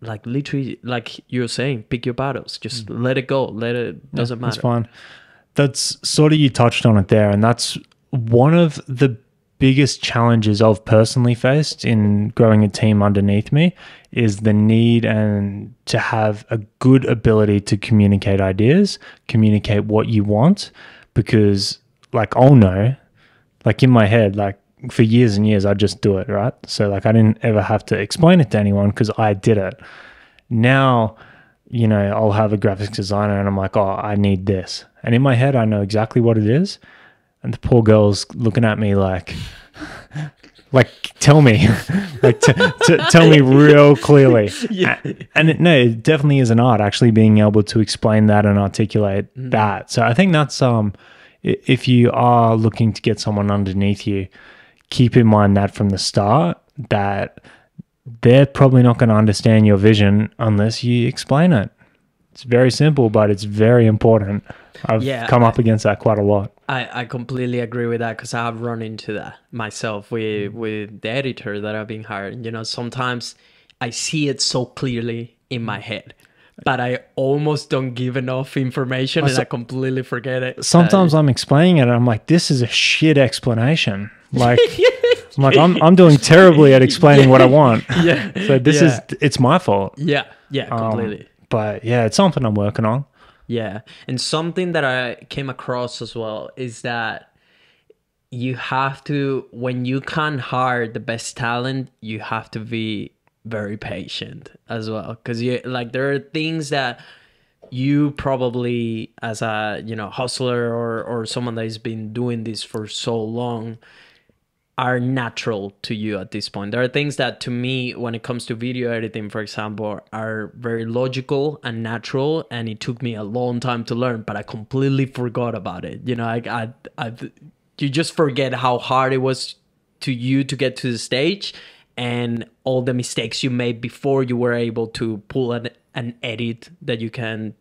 like literally, like you're saying, pick your battles, just let it go, doesn't matter. That's fine. That's sort of, you touched on it there, and that's one of the biggest challenges I've personally faced in growing a team underneath me, is the need and to have a good ability to communicate ideas, communicate what you want, because like I'll know, like in my head, like for years and years I just do it, right? So like I didn't ever have to explain it to anyone because I did it. Now, you know, I'll have a graphics designer and I'm like, oh, I need this. And in my head I know exactly what it is. And the poor girl's looking at me like, tell me, like, tell me real clearly. Yeah. And it definitely is an art, actually being able to explain that and articulate that. So I think that's, if you are looking to get someone underneath you, keep in mind that from the start, that they're probably not going to understand your vision unless you explain it. It's very simple, but it's very important. I've come up against that quite a lot. I completely agree with that, because I've run into that myself with the editor that I've been hiring. You know, sometimes I see it so clearly in my head, but I almost don't give enough information and I completely forget it. Sometimes I'm explaining it and I'm like, this is a shit explanation. Like, I'm doing terribly at explaining what I want. Yeah. So it's my fault. Yeah, yeah, completely. But yeah, it's something I'm working on. Yeah. And something that I came across as well is that you have to, when you can't hire the best talent, you have to be very patient as well. Because there are things that you probably, as a, you know, hustler or someone that has been doing this for so long, are natural to you at this point. There are things that to me, when it comes to video editing, for example, are very logical and natural, and it took me a long time to learn, but I completely forgot about it. You know, you just forget how hard it was to you to get to the stage, and all the mistakes you made before you were able to pull an edit that you can,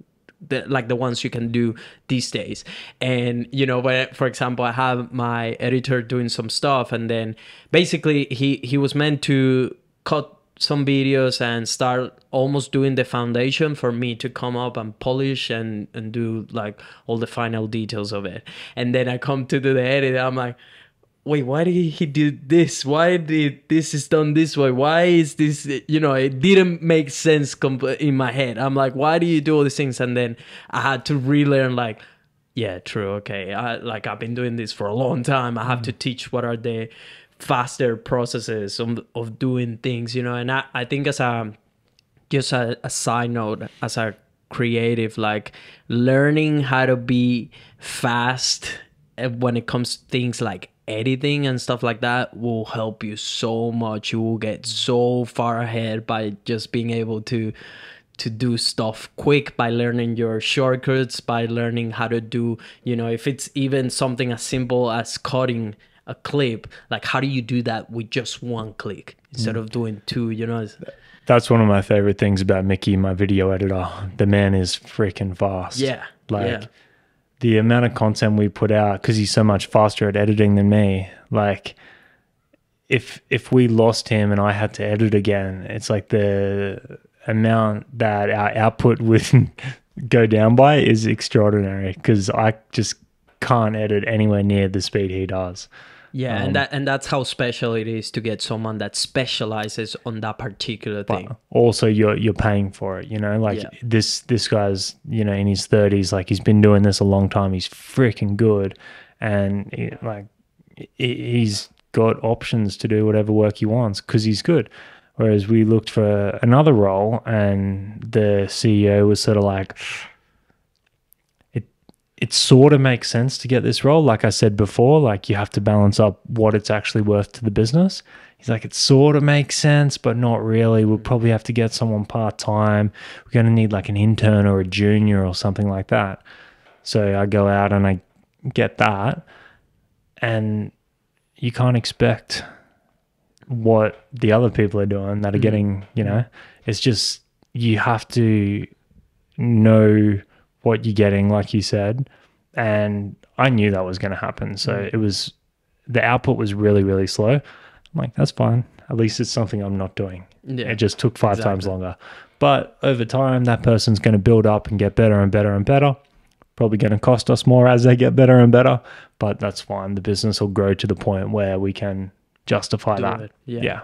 like the ones you can do these days. And you know, when, for example, I have my editor doing some stuff, and then basically he was meant to cut some videos and start almost doing the foundation for me to come up and polish and do like all the final details of it. And then I come to do the edit, I'm like, wait, why did he do this? Why did this is done this way? Why is this, you know, it didn't make sense in my head. I'm like, why do you do all these things? And then I had to relearn, like, yeah, true. Okay. I've been doing this for a long time. I have to teach what are the faster processes of doing things, you know? And I think as a side note, as a creative, like learning how to be fast when it comes to things like editing and stuff like that will help you so much. You will get so far ahead by just being able to do stuff quick, by learning your shortcuts, by learning how to do, you know, if it's even something as simple as cutting a clip, like how do you do that with just one click instead of doing two, you know? That's one of my favorite things about Mickey, my video editor. The man is freaking fast. Yeah. Like, yeah. The amount of content we put out, because he's so much faster at editing than me, like if we lost him and I had to edit again, it's like the amount that our output would go down by is extraordinary, because I just can't edit anywhere near the speed he does. Yeah, and that's how special it is to get someone that specializes on that particular thing. Also, you're paying for it, you know. Like this guy's, you know, in his 30s, like he's been doing this a long time. He's freaking good, and he's got options to do whatever work he wants because he's good. Whereas we looked for another role, and the CEO was sort of like, it sort of makes sense to get this role. Like I said before, like you have to balance up what it's actually worth to the business. He's like, it sort of makes sense, but not really. We'll probably have to get someone part-time. We're going to need like an intern or a junior or something like that. So I go out and I get that, and you can't expect what the other people are doing that are getting, you know, it's just, you have to know what you're getting, like you said, and I knew that was going to happen. So it was, the output was really, really slow. I'm like, that's fine. At least it's something I'm not doing. Yeah. It just took five times longer. But over time, that person's going to build up and get better and better and better. Probably going to cost us more as they get better and better, but that's fine. The business will grow to the point where we can justify that. Yeah.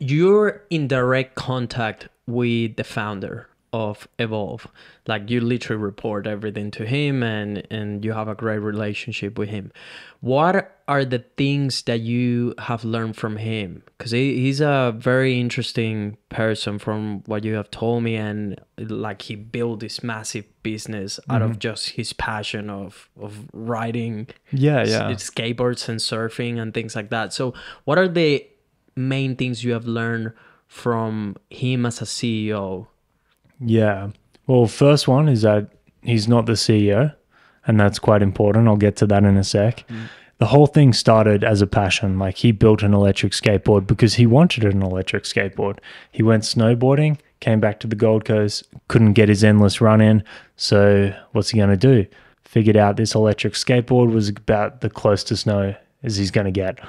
You're in direct contact with the founder of Evolve. Like, you literally report everything to him, and you have a great relationship with him. What are the things that you have learned from him? Because he's a very interesting person from what you have told me, and like, he built this massive business out of just his passion of riding skateboards and surfing and things like that. So what are the main things you have learned from him as a CEO? Yeah. Well, first one is that he's not the CEO, and that's quite important. I'll get to that in a sec. The whole thing started as a passion. Like, he built an electric skateboard because he wanted an electric skateboard. He went snowboarding, came back to the Gold Coast, couldn't get his endless run in. So what's he going to do? Figured out this electric skateboard was about the close to snow as he's going to get.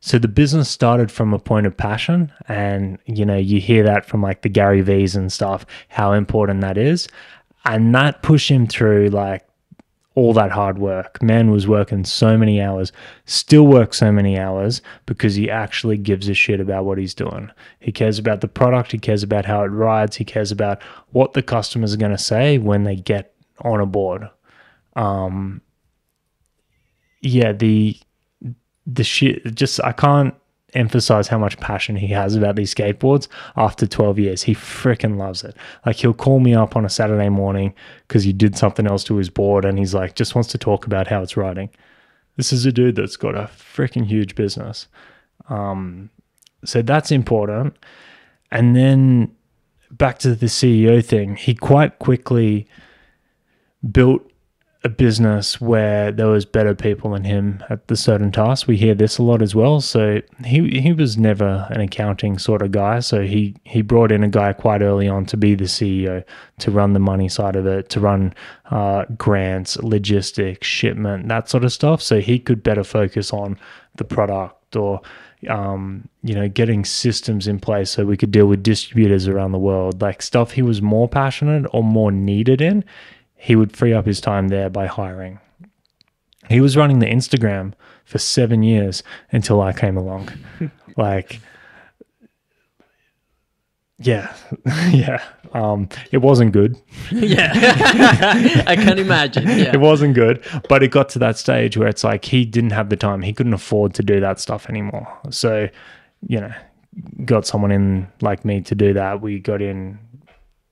So the business started from a point of passion, and, you know, you hear that from like the Gary V's and stuff, how important that is. And that pushed him through like all that hard work. Man was working so many hours, still works so many hours, because he actually gives a shit about what he's doing. He cares about the product. He cares about how it rides. He cares about what the customers are going to say when they get on a board. I can't emphasize how much passion he has about these skateboards after 12 years. He freaking loves it. Like, he'll call me up on a Saturday morning because he did something else to his board, and he's like, just wants to talk about how it's riding. This is a dude that's got a freaking huge business. So that's important. And then back to the CEO thing, he quite quickly built a business where there was better people than him at the certain tasks. We hear this a lot as well. So he was never an accounting sort of guy. So he brought in a guy quite early on to be the CEO, to run the money side of it, to run grants, logistics, shipment, that sort of stuff. So he could better focus on the product, or getting systems in place so we could deal with distributors around the world, like stuff he was more passionate or more needed in. He would free up his time there by hiring. He was running the Instagram for 7 years until I came along. It wasn't good. Yeah. I can imagine. Yeah. It wasn't good, but it got to that stage where it's like, he didn't have the time. He couldn't afford to do that stuff anymore. So, got someone in like me to do that. We got in.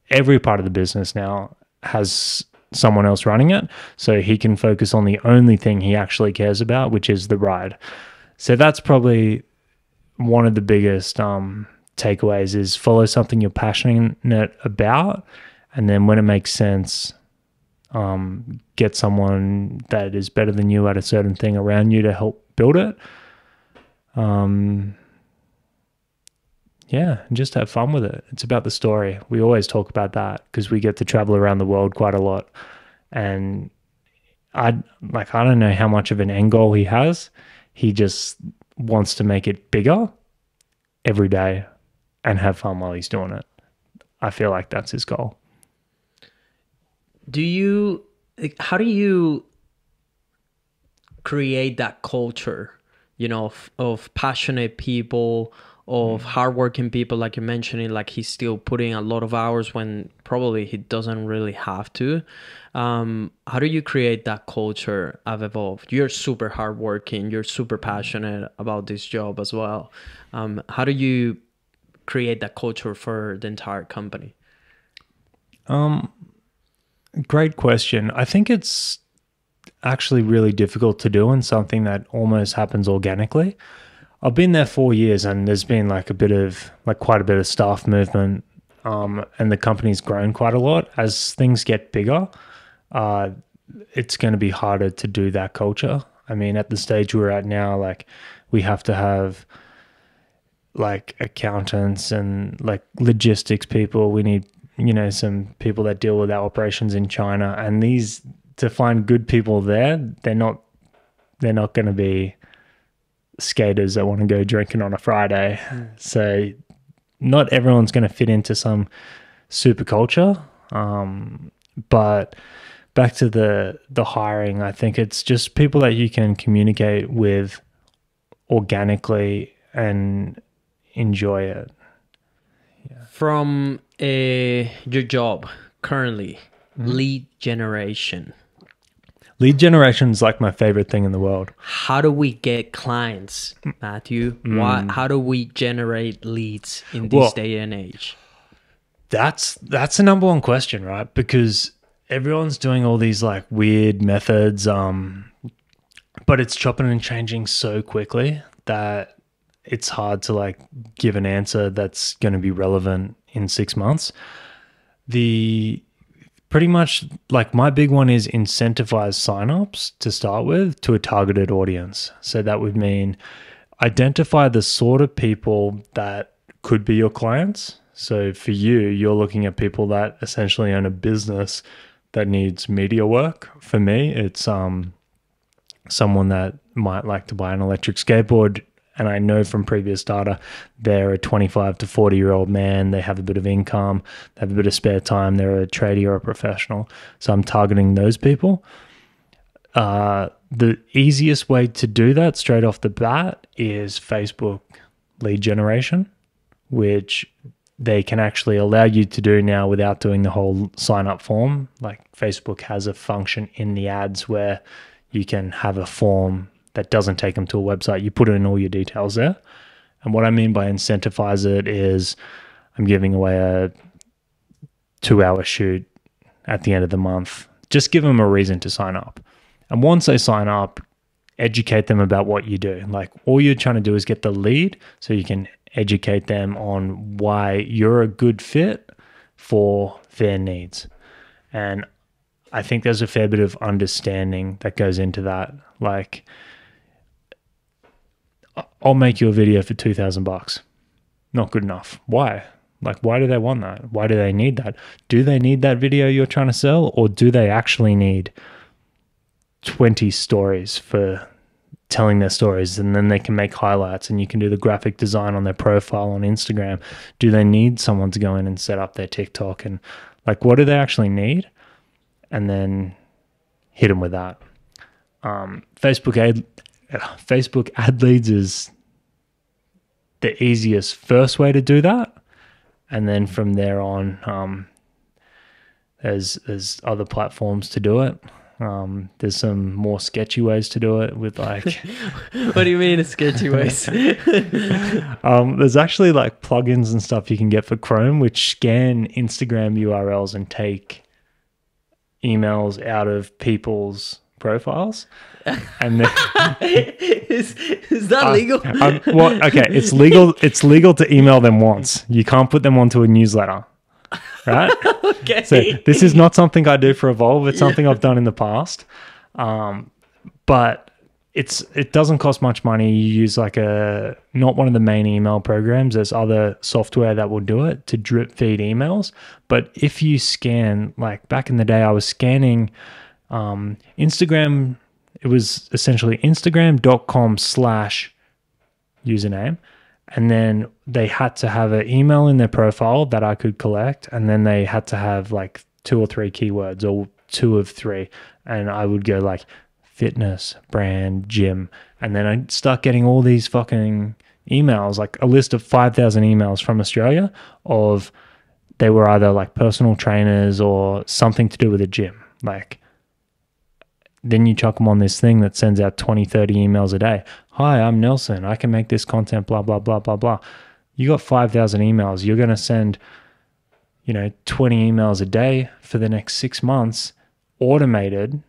Every part of the business now has someone else running it, so he can focus on the only thing he actually cares about, which is the ride. So that's probably one of the biggest takeaways, is follow something you're passionate about, and then when it makes sense, get someone that is better than you at a certain thing around you to help build it. Yeah, and just have fun with it. It's about the story. We always talk about that because we get to travel around the world quite a lot. And I don't know how much of an end goal he has. He just wants to make it bigger every day and have fun while he's doing it. I feel like that's his goal. How do you create that culture, of passionate people, of hardworking people, like you're mentioning? Like, he's still putting a lot of hours when probably he doesn't really have to. How do you create that culture of Evolve? You're super hardworking. You're super passionate about this job as well. How do you create that culture for the entire company? Great question. I think it's actually really difficult to do, and something that almost happens organically. I've been there 4 years, and there's been like quite a bit of staff movement, and the company's grown quite a lot. As things get bigger, it's going to be harder to do that culture. I mean, at the stage we're at now, like, we have to have like accountants and like logistics people. We need, some people that deal with our operations in China, and these to find good people there, they're not going to be skaters that want to go drinking on a Friday. Mm. So not everyone's going to fit into some super culture. But back to the hiring, I think it's just people that you can communicate with organically and enjoy it. Yeah. From your job currently, lead generation. Lead generation is like my favorite thing in the world. How do we get clients, Matthew? How do we generate leads in this day and age? That's the number one question, right? Because everyone's doing all these like weird methods, but it's chopping and changing so quickly that it's hard to like give an answer that's going to be relevant in 6 months. Pretty much like my big one is incentivize signups to start with to a targeted audience. So that would mean identify the sort of people that could be your clients. So for you, you're looking at people that essentially own a business that needs media work. For me, it's someone that might like to buy an electric skateboard. And I know from previous data, they're a 25 to 40-year-old man. They have a bit of income, they have a bit of spare time. They're a tradie or a professional. So I'm targeting those people. The easiest way to do that straight off the bat is Facebook lead generation, which they can actually allow you to do now without doing the whole sign-up form. Like Facebook has a function in the ads where you can have a form that doesn't take them to a website. You put in all your details there. And what I mean by incentivize it is I'm giving away a 2-hour shoot at the end of the month. Just give them a reason to sign up. And once they sign up, educate them about what you do. Like all you're trying to do is get the lead so you can educate them on why you're a good fit for their needs. And I think there's a fair bit of understanding that goes into that. Like, I'll make you a video for $2,000. Not good enough. Why? Like, why do they want that? Why do they need that? Do they need that video you're trying to sell, or do they actually need 20 stories for telling their stories, and then they can make highlights and you can do the graphic design on their profile on Instagram? Do they need someone to go in and set up their TikTok? And like, what do they actually need? And then hit them with that. Facebook ad leads is the easiest first way to do that, and then from there on, there's other platforms to do it. There's some more sketchy ways to do it with like. What do you mean, sketchy ways? There's actually like plugins and stuff you can get for Chrome, which scan Instagram URLs and take emails out of people's profiles, and then, is that legal? Okay, it's legal. It's legal to email them once. You can't put them onto a newsletter, right? Okay. So this is not something I do for Evolve. It's something I've done in the past, but it doesn't cost much money. You use like not one of the main email programs. There's other software that will do it to drip feed emails. But if you scan, like back in the day, I was scanning. Instagram, it was essentially instagram.com/username. And then they had to have an email in their profile that I could collect. And then they had to have like 2 or 3 keywords or 2 of 3. And I would go like fitness, brand, gym. And then I'd start getting all these fucking emails, like a list of 5,000 emails from Australia of they were either like personal trainers or something to do with a gym. Like, then you chuck them on this thing that sends out 20, 30 emails a day. Hi, I'm Nelson. I can make this content, blah, blah, blah, blah, blah. You got 5,000 emails. You're going to send, 20 emails a day for the next 6 months automated,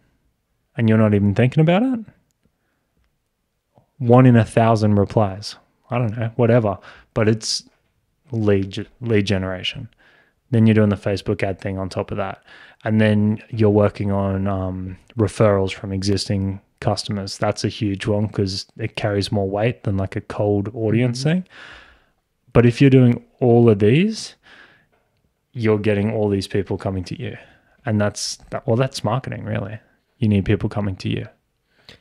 and you're not even thinking about it. 1 in 1,000 replies. I don't know, whatever. But it's lead generation. Then you're doing the Facebook ad thing on top of that. And then you're working on referrals from existing customers. That's a huge one because it carries more weight than like a cold audience thing. But if you're doing all of these, you're getting all these people coming to you. And that's marketing, really. you need people coming to you.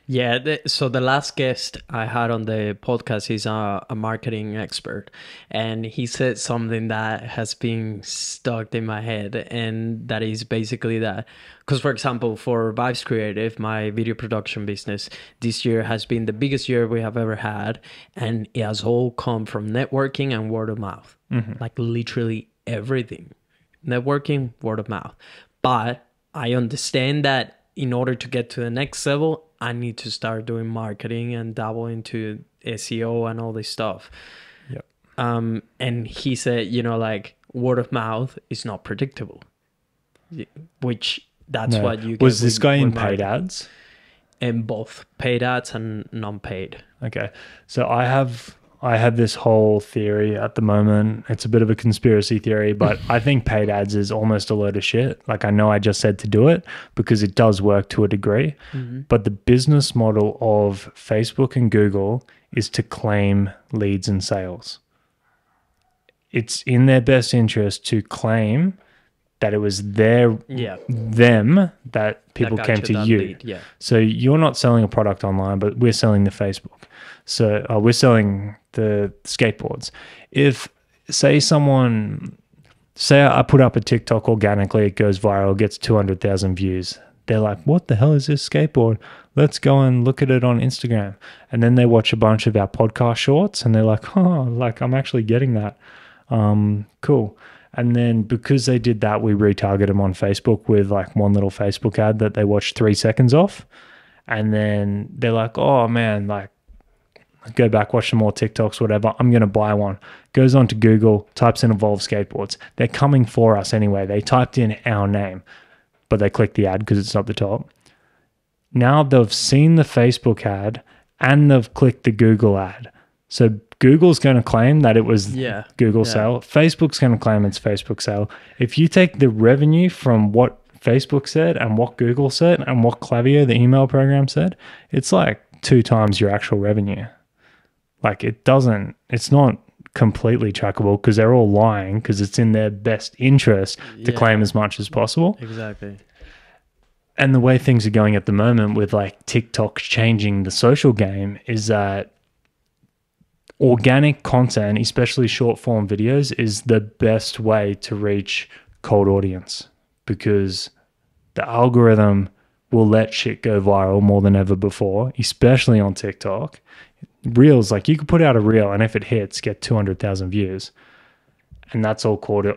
Yeah. So the last guest I had on the podcast, he's a marketing expert, and he said something that has been stuck in my head. And that is basically that, because for example, for Vibes Creative, my video production business, this year has been the biggest year we have ever had. And it has all come from networking and word of mouth, like literally everything, networking, word of mouth. But I understand that in order to get to the next level, I need to start doing marketing and dabble into SEO and all this stuff. Yep. And he said, you know, like word of mouth is not predictable, which that's what you get. Was this guy in paid ads? In both paid ads and non-paid. Okay. So I have this whole theory at the moment. It's a bit of a conspiracy theory, but I think paid ads is almost a load of shit. Like, I know I just said to do it because it does work to a degree, but the business model of Facebook and Google is to claim leads and sales. It's in their best interest to claim that it was them that people that came to you. Yeah. So you're not selling a product online, but we're selling the Facebook. So we're selling the skateboards. If say I put up a TikTok organically, it goes viral, gets 200,000 views. They're like, what the hell is this skateboard? Let's go and look at it on Instagram. And then they watch a bunch of our podcast shorts and they're like, oh, like I'm actually getting that. Cool. And then because they did that, we retarget them on Facebook with like one little Facebook ad that they watched 3 seconds off. And then they're like, oh man, like go back, watch some more TikToks, whatever. I'm going to buy one. Goes on to Google, types in Evolve Skateboards. They're coming for us anyway. They typed in our name, but they clicked the ad because it's not the top. Now they've seen the Facebook ad and they've clicked the Google ad. So Google's going to claim that it was Google sale. Facebook's going to claim it's Facebook sale. If you take the revenue from what Facebook said and what Google said and what Klaviyo, the email program, said, it's like 2 times your actual revenue. Like it's not completely trackable because they're all lying because it's in their best interest to claim as much as possible. Exactly. And the way things are going at the moment with like TikTok changing the social game is that organic content, especially short form videos, is the best way to reach cold audience because the algorithm will let shit go viral more than ever before, especially on TikTok. Reels, like you could put out a reel and if it hits, get 200,000 views. And that's all cold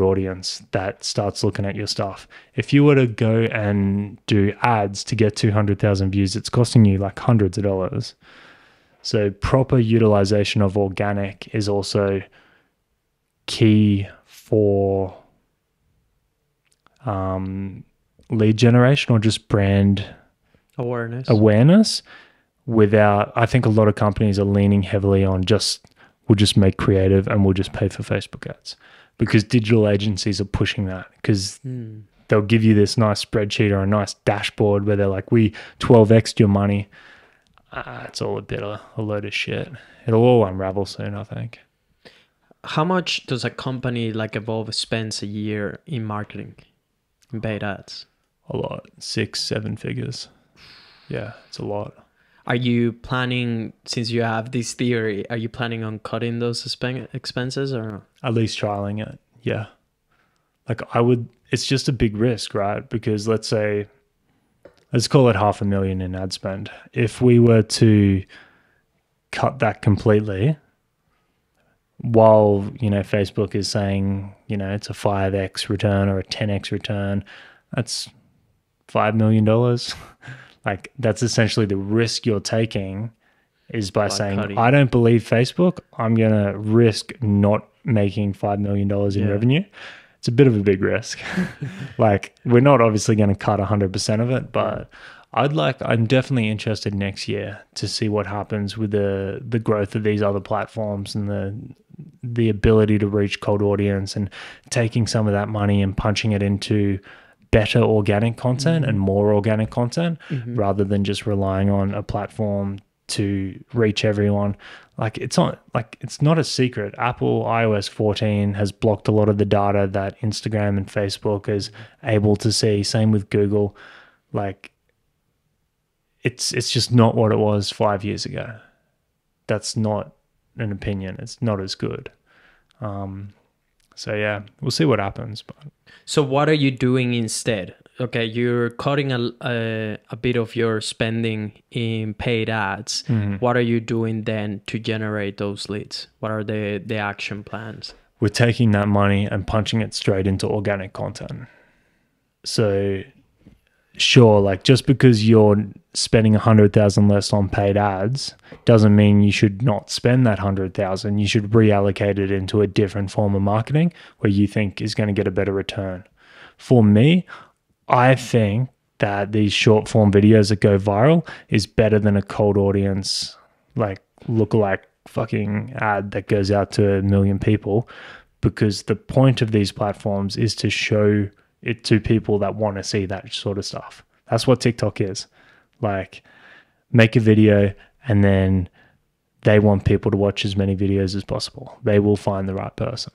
audience that starts looking at your stuff. If you were to go and do ads to get 200,000 views, it's costing you like hundreds of dollars. So proper utilization of organic is also key for lead generation or just brand awareness without, I think a lot of companies are leaning heavily on we'll just make creative and we'll just pay for Facebook ads because digital agencies are pushing that because they'll give you this nice spreadsheet or a nice dashboard where they're like, we 12x'd your money. It's all a bit of a load of shit. It'll all unravel soon, I think. How much does a company like Evolve spends a year in marketing, in paid ads? A lot. 6-7 figures. Yeah, it's a lot. Are you planning, since you have this theory, are you planning on cutting those expenses or? At least trialing it, yeah. Like it's just a big risk, right? Because let's say, let's call it $500,000 in ad spend. If we were to cut that completely, while, you know, Facebook is saying, you know, it's a 5x return or a 10x return, that's $5 million. Like that's essentially the risk you're taking is by saying, cutting. I don't believe Facebook, I'm going to risk not making $5 million in revenue. It's a bit of a big risk. Like we're not obviously going to cut 100% of it, but I'm definitely interested next year to see what happens with the growth of these other platforms and the ability to reach cold audience and taking some of that money and punching it into better organic content and more organic content rather than just relying on a platform to reach everyone. Like it's not a secret. Apple iOS 14 has blocked a lot of the data that Instagram and Facebook is able to see. Same with Google. Like it's just not what it was 5 years ago. That's not an opinion. It's not as good. So yeah, we'll see what happens. But so what are you doing instead? Okay, you're cutting a bit of your spending in paid ads. Mm-hmm. What are you doing then to generate those leads? What are the action plans? We're taking that money and punching it straight into organic content. So sure, like just because you're spending 100,000 less on paid ads doesn't mean you should not spend that 100,000. You should reallocate it into a different form of marketing where you think is going to get a better return. For me, I think that these short form videos that go viral is better than a cold audience, like lookalike fucking ad that goes out to a million people, because the point of these platforms is to show it to people that want to see that sort of stuff. That's what TikTok is. Like, make a video and then they want people to watch as many videos as possible. They will find the right person.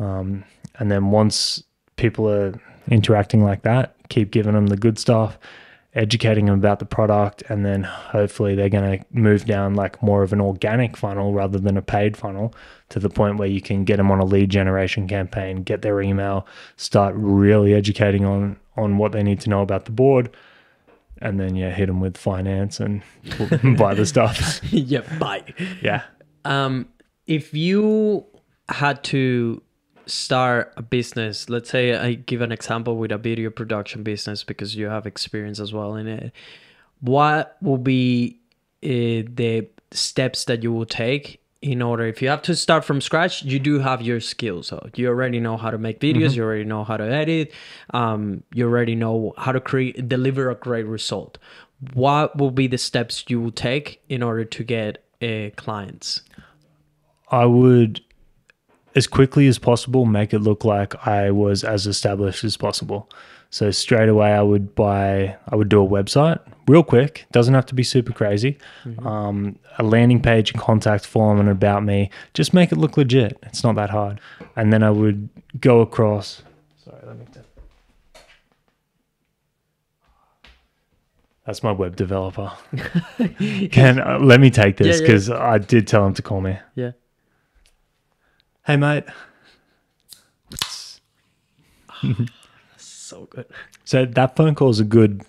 Mm. And then once people are interacting like that, keep giving them the good stuff, educating them about the product, and then hopefully they're going to move down like more of an organic funnel rather than a paid funnel, to the point where you can get them on a lead generation campaign, get their email, start really educating on what they need to know about the board, and then yeah, hit them with finance and buy the stuff. Yeah, buy. Yeah. If you had to start a business, let's say I give an example with a video production business because you have experience as well in it, what will be the steps that you will take in order, if you have to start from scratch? You do have your skills, so you already know how to make videos, mm-hmm. you already know how to edit, you already know how to deliver a great result. What will be the steps you will take in order to get clients? I would, as quickly as possible, make it look like I was as established as possible. So straight away I would do a website real quick. Doesn't have to be super crazy. Mm-hmm. A landing page, contact form, and about me. Just make it look legit. It's not that hard. And then I would go across. Sorry, let me. That's my web developer. Let me take this, because yeah. I did tell him to call me. Yeah. Hey, mate. So good. So that phone call is a good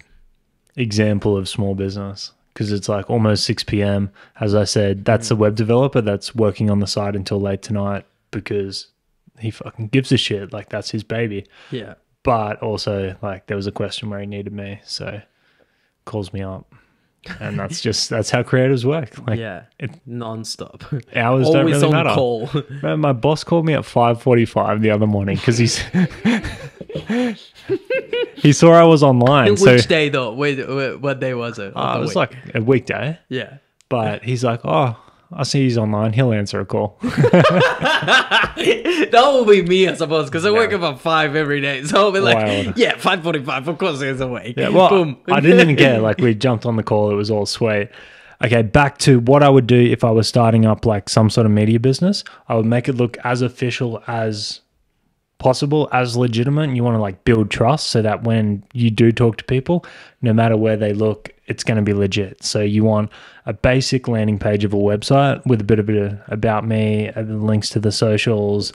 example of small business, because it's like almost 6 p.m. As I said, that's a web developer that's working on the side until late tonight because he fucking gives a shit. Like, that's his baby. Yeah. But also, like, there was a question where he needed me, so calls me up. And that's just, that's how creators work. Like, yeah, non-stop. Hours don't really matter. Always on call. Man, my boss called me at 5:45 the other morning because he saw I was online. Which day though? What day was it? It was like a weekday. Yeah. But he's like, oh, I see he's online. He'll answer a call. That will be me, I suppose, because I work about 5 every day. So I'll be like, yeah, 5:45. Of course, he's awake. Yeah, well, boom. I didn't even care. Like, we jumped on the call. It was all sweet. Okay, back to what I would do if I was starting up like some sort of media business. I would make it look as official as possible, as legitimate. And you want to like build trust so that when you do talk to people, no matter where they look, it's going to be legit. So you want a basic landing page of a website with a bit of about me, links to the socials,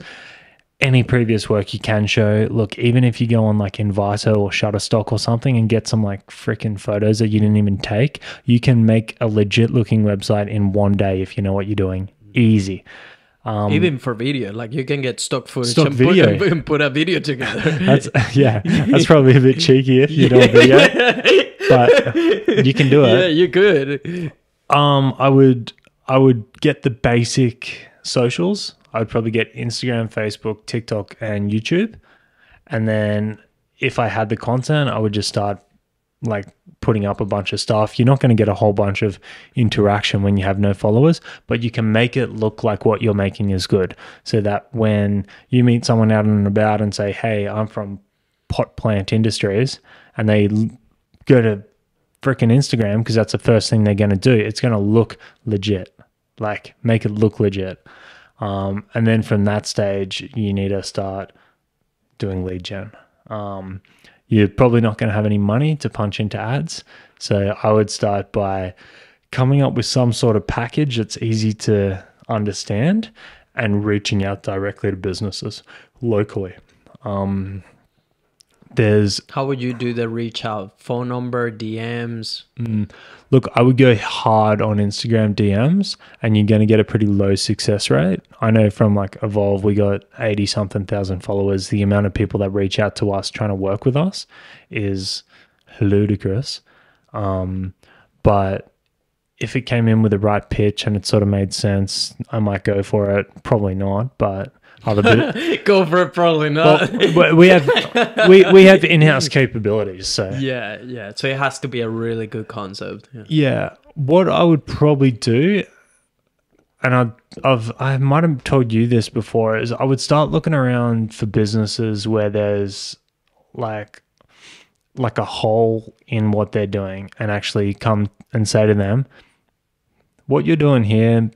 any previous work you can show. Look, even if you go on like Envato or Shutterstock or something and get some like freaking photos that you didn't even take, you can make a legit looking website in one day if you know what you're doing. Easy. Even for video, like you can get stock footage and put a video together. that's probably a bit cheeky if you don't video, but you can do it. Yeah, you could. I would get the basic socials. I would probably get Instagram, Facebook, TikTok, and YouTube. And then if I had the content, I would just start like putting up a bunch of stuff. You're not going to get a whole bunch of interaction when you have no followers, but you can make it look like what you're making is good, so that when you meet someone out and about and say, hey, I'm from Pot Plant Industries, and they go to freaking Instagram because that's the first thing they're going to do, it's going to look legit. Like, make it look legit. And then from that stage, you need to start doing lead gen. you're probably not going to have any money to punch into ads. So I would start by coming up with some sort of package that's easy to understand and reaching out directly to businesses locally. How would you do the reach out? Phone number, DMs? Look, I would go hard on Instagram DMs, and you're going to get a pretty low success rate. I know from like Evolve, we got 80 something thousand followers. The amount of people that reach out to us trying to work with us is ludicrous. But if it came in with the right pitch and it sort of made sense, I might go for it. Probably not, but go for it, probably not. Well, we have in-house capabilities, so yeah. So it has to be a really good concept. Yeah. What I would probably do, and I might have told you this before, is I would start looking around for businesses where there's like a hole in what they're doing, and actually come and say to them, "What you're doing here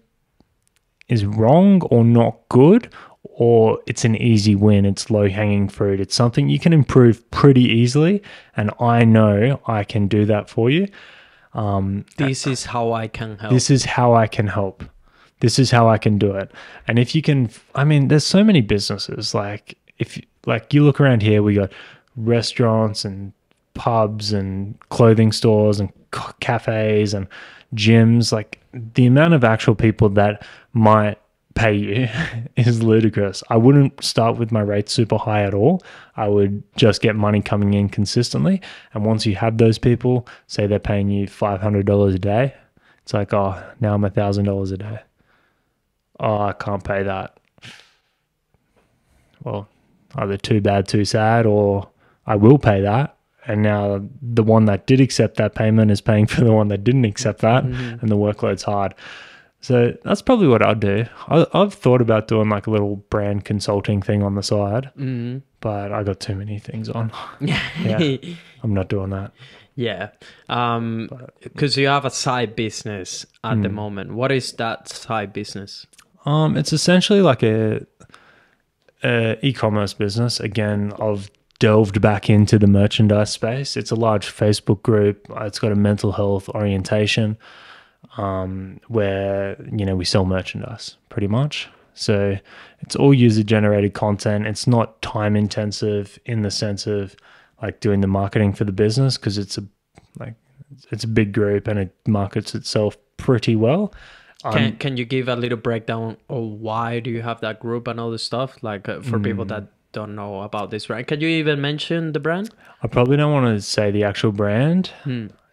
is wrong or not good." Or it's an easy win, it's low-hanging fruit, it's something you can improve pretty easily, and I know I can do that for you. This is how I can help. This is how I can help. This is how I can do it. And if you can, I mean, there's so many businesses. Like you look around here, we got restaurants and pubs and clothing stores and cafes and gyms. Like the amount of actual people that might pay you is ludicrous. I wouldn't start with my rates super high at all. I would just get money coming in consistently. And once you have those people, say they're paying you $500 a day, it's like, oh, now I'm $1,000 a day. Oh, I can't pay that. Well, either too bad, too sad, or I will pay that. And now the one that did accept that payment is paying for the one that didn't accept that, and the workload's hard. So that's probably what I'd do. I've thought about doing like a little brand consulting thing on the side, but I got too many things on. Yeah, I'm not doing that. Yeah, because you have a side business at the moment. What is that side business? It's essentially like a e-commerce business. Again, I've delved back into the merchandise space. It's a large Facebook group. It's got a mental health orientation, where, you know, we sell merchandise pretty much. So it's all user generated content. It's not time intensive in the sense of like doing the marketing for the business, because it's a big group and it markets itself pretty well. Can you give a little breakdown of why do you have that group and all this stuff, like for people that don't know about this brand? Can you even mention the brand? I probably don't want to say the actual brand,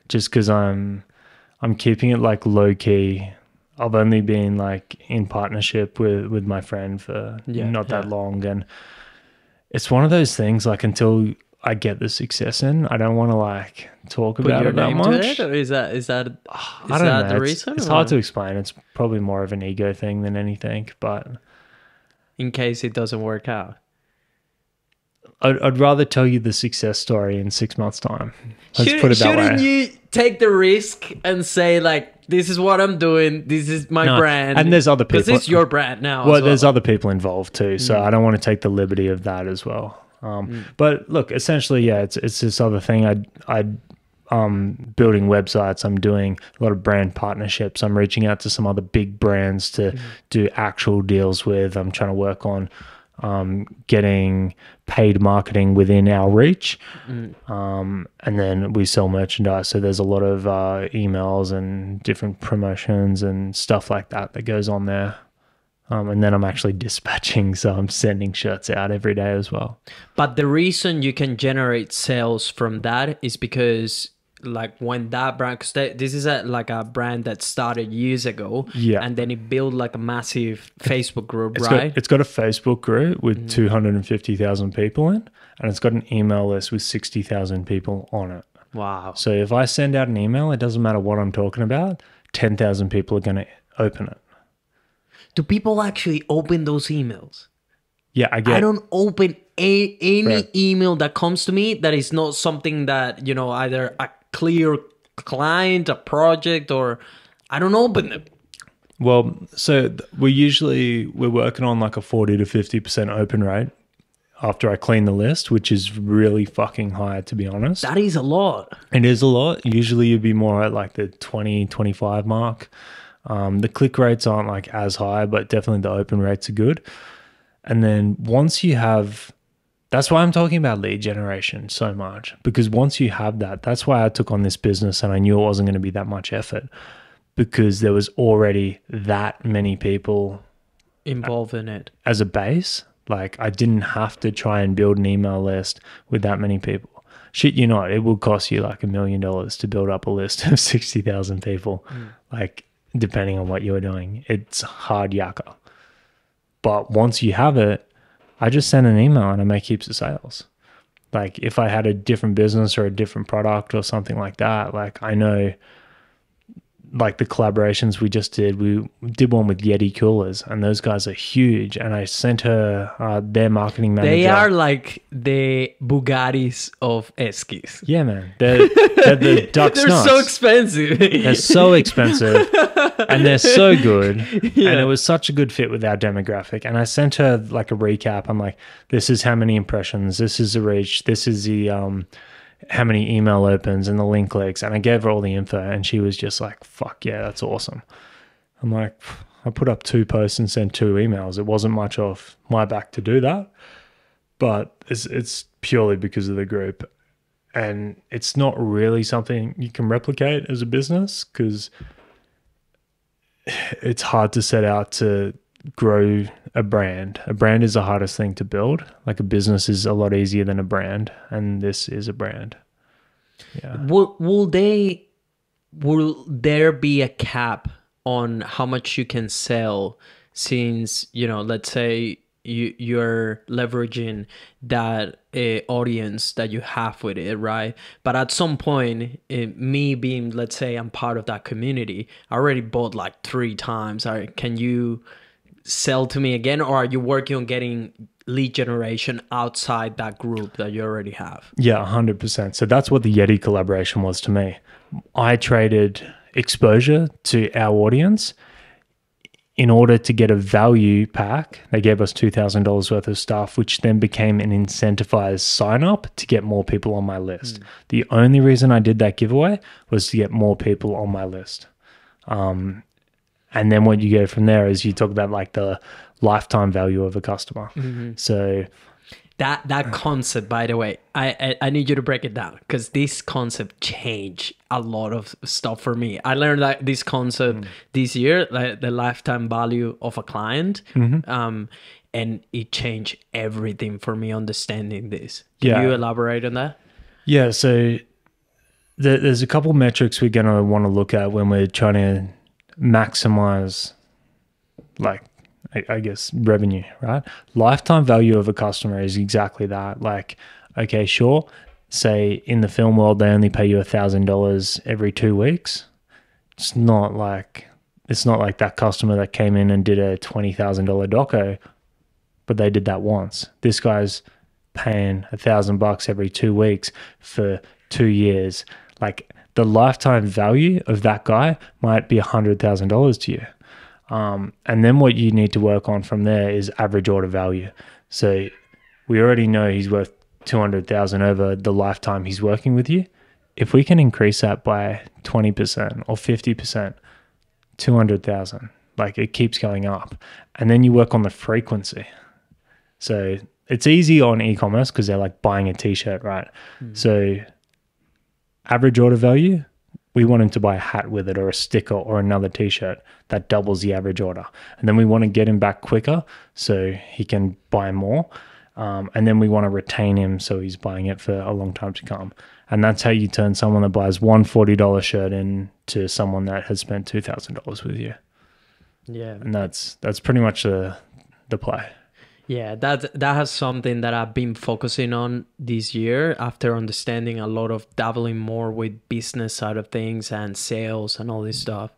just because I'm keeping it like low key. I've only been like in partnership with my friend for not that long. And it's one of those things, like until I get the success in, I don't want to like talk about it that much. Is that the reason? It's hard to explain. It's probably more of an ego thing than anything, but in case it doesn't work out. I'd rather tell you the success story in 6 months' time. Let's put it that way. Shouldn't you take the risk and say, like, this is what I'm doing. This is my brand. And there's other people. Because it's your brand now. Well, there's other people involved too. So I don't want to take the liberty of that as well. But look, essentially, yeah, it's this other thing. I'm building websites. I'm doing a lot of brand partnerships. I'm reaching out to some other big brands to do actual deals with. I'm trying to work on getting paid marketing within our reach. And then we sell merchandise. So there's a lot of emails and different promotions and stuff like that goes on there. And then I'm actually dispatching, so I'm sending shirts out every day as well. But the reason you can generate sales from that is because, like, when that brand, because this is like a brand that started years ago, and then it built like a massive Facebook group, it's got a Facebook group with 250,000 people in, and it's got an email list with 60,000 people on it. Wow. So if I send out an email, it doesn't matter what I'm talking about, 10,000 people are going to open it. Do people actually open those emails? Yeah, I don't open any email that comes to me that is not something that, you know, either a clear client, a project, or I don't open them. Well, so we're working on like a 40 to 50% open rate. after I clean the list, which is really fucking high, to be honest. That is a lot. It is a lot. Usually you'd be more at like the 20, 25 mark. The click rates aren't like as high, but definitely the open rates are good. And then once you have, that's why I'm talking about lead generation so much, because once you have that, that's why I took on this business and I knew it wasn't going to be that much effort because there was already that many people involved in it as a base. Like I didn't have to try and build an email list with that many people. Shit, you know, it will cost you like $1 million to build up a list of 60,000 people. Mm. Like depending on what you're doing, it's hard yakka. But once you have it, I just send an email and I make heaps of sales. Like if I had a different business or a different product or something like that, like I know like the collaborations we just did, we did one with Yeti Coolers and those guys are huge. And I sent her their marketing manager. They are like the Bugattis of Eskies. Yeah, man. They're the Ducks Nuts. They're so expensive. They're so expensive. And they're so good. Yeah. And it was such a good fit with our demographic. And I sent her like a recap. I'm like, this is how many impressions. This is the reach. This is the... how many email opens and the link clicks. And I gave her all the info and she was just like, fuck yeah, that's awesome. I'm like, I put up 2 posts and sent 2 emails. It wasn't much off my back to do that, but it's purely because of the group. And it's not really something you can replicate as a business because it's hard to set out to grow a brand. A brand is the hardest thing to build. Like a business is a lot easier than a brand, and this is a brand. Yeah. Will there be a cap on how much you can sell? Since, you know, let's say you're leveraging that audience that you have with it, right? But at some point, me being, let's say I'm part of that community, I already bought like 3 times. Can you sell to me again, or are you working on getting lead generation outside that group that you already have? Yeah, 100%. So that's what the Yeti collaboration was to me. I traded exposure to our audience in order to get a value pack. They gave us $2,000 worth of stuff, which then became an incentivized sign up to get more people on my list. Mm. The only reason I did that giveaway was to get more people on my list. And then what you go from there is you talk about like the lifetime value of a customer. Mm-hmm. So that concept, by the way, I need you to break it down because this concept changed a lot of stuff for me. I learned that this concept this year, like the lifetime value of a client, and it changed everything for me understanding this. Can you elaborate on that? Yeah. So there's a couple of metrics we're going to want to look at when we're trying to maximize, like, I guess, revenue, right? Lifetime value of a customer is exactly that. Like, okay, sure, say in the film world, they only pay you $1,000 every 2 weeks. It's not like that customer that came in and did a $20,000 doco, but they did that once. This guy's paying $1,000 every 2 weeks for 2 years. Like, the lifetime value of that guy might be $100,000 to you. And then what you need to work on from there is average order value. So we already know he's worth $200,000 over the lifetime he's working with you. If we can increase that by 20% or 50%, $200,000, like it keeps going up. And then you work on the frequency. So it's easy on e-commerce because they're like buying a t-shirt, right? Mm. So average order value, we want him to buy a hat with it or a sticker or another t-shirt. That doubles the average order. And then we want to get him back quicker so he can buy more. And then we want to retain him so he's buying it for a long time to come. And that's how you turn someone that buys one $40 shirt into someone that has spent $2,000 with you. Yeah. And that's pretty much the play. Yeah, that has something that I've been focusing on this year after understanding a lot of dabbling more with business side of things and sales and all this stuff.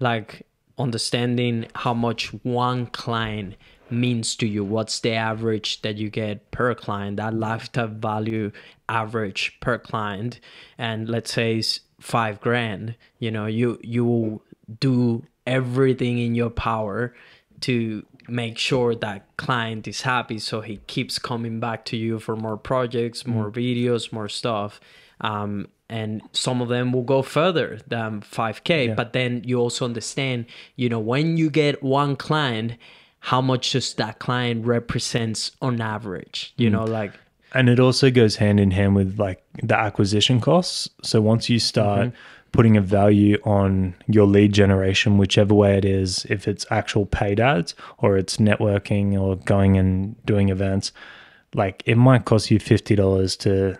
Like understanding how much one client means to you. What's the average that you get per client, that lifetime value average per client. And let's say it's $5,000, you know, you will do everything in your power to make sure that client is happy, so he keeps coming back to you for more projects, more videos, more stuff. And some of them will go further than 5K, but then you also understand, you know, when you get one client, how much does that client represents on average, you know, like. And it also goes hand in hand with like the acquisition costs. So once you start putting a value on your lead generation, whichever way it is, if it's actual paid ads or it's networking or going and doing events, like it might cost you $50 to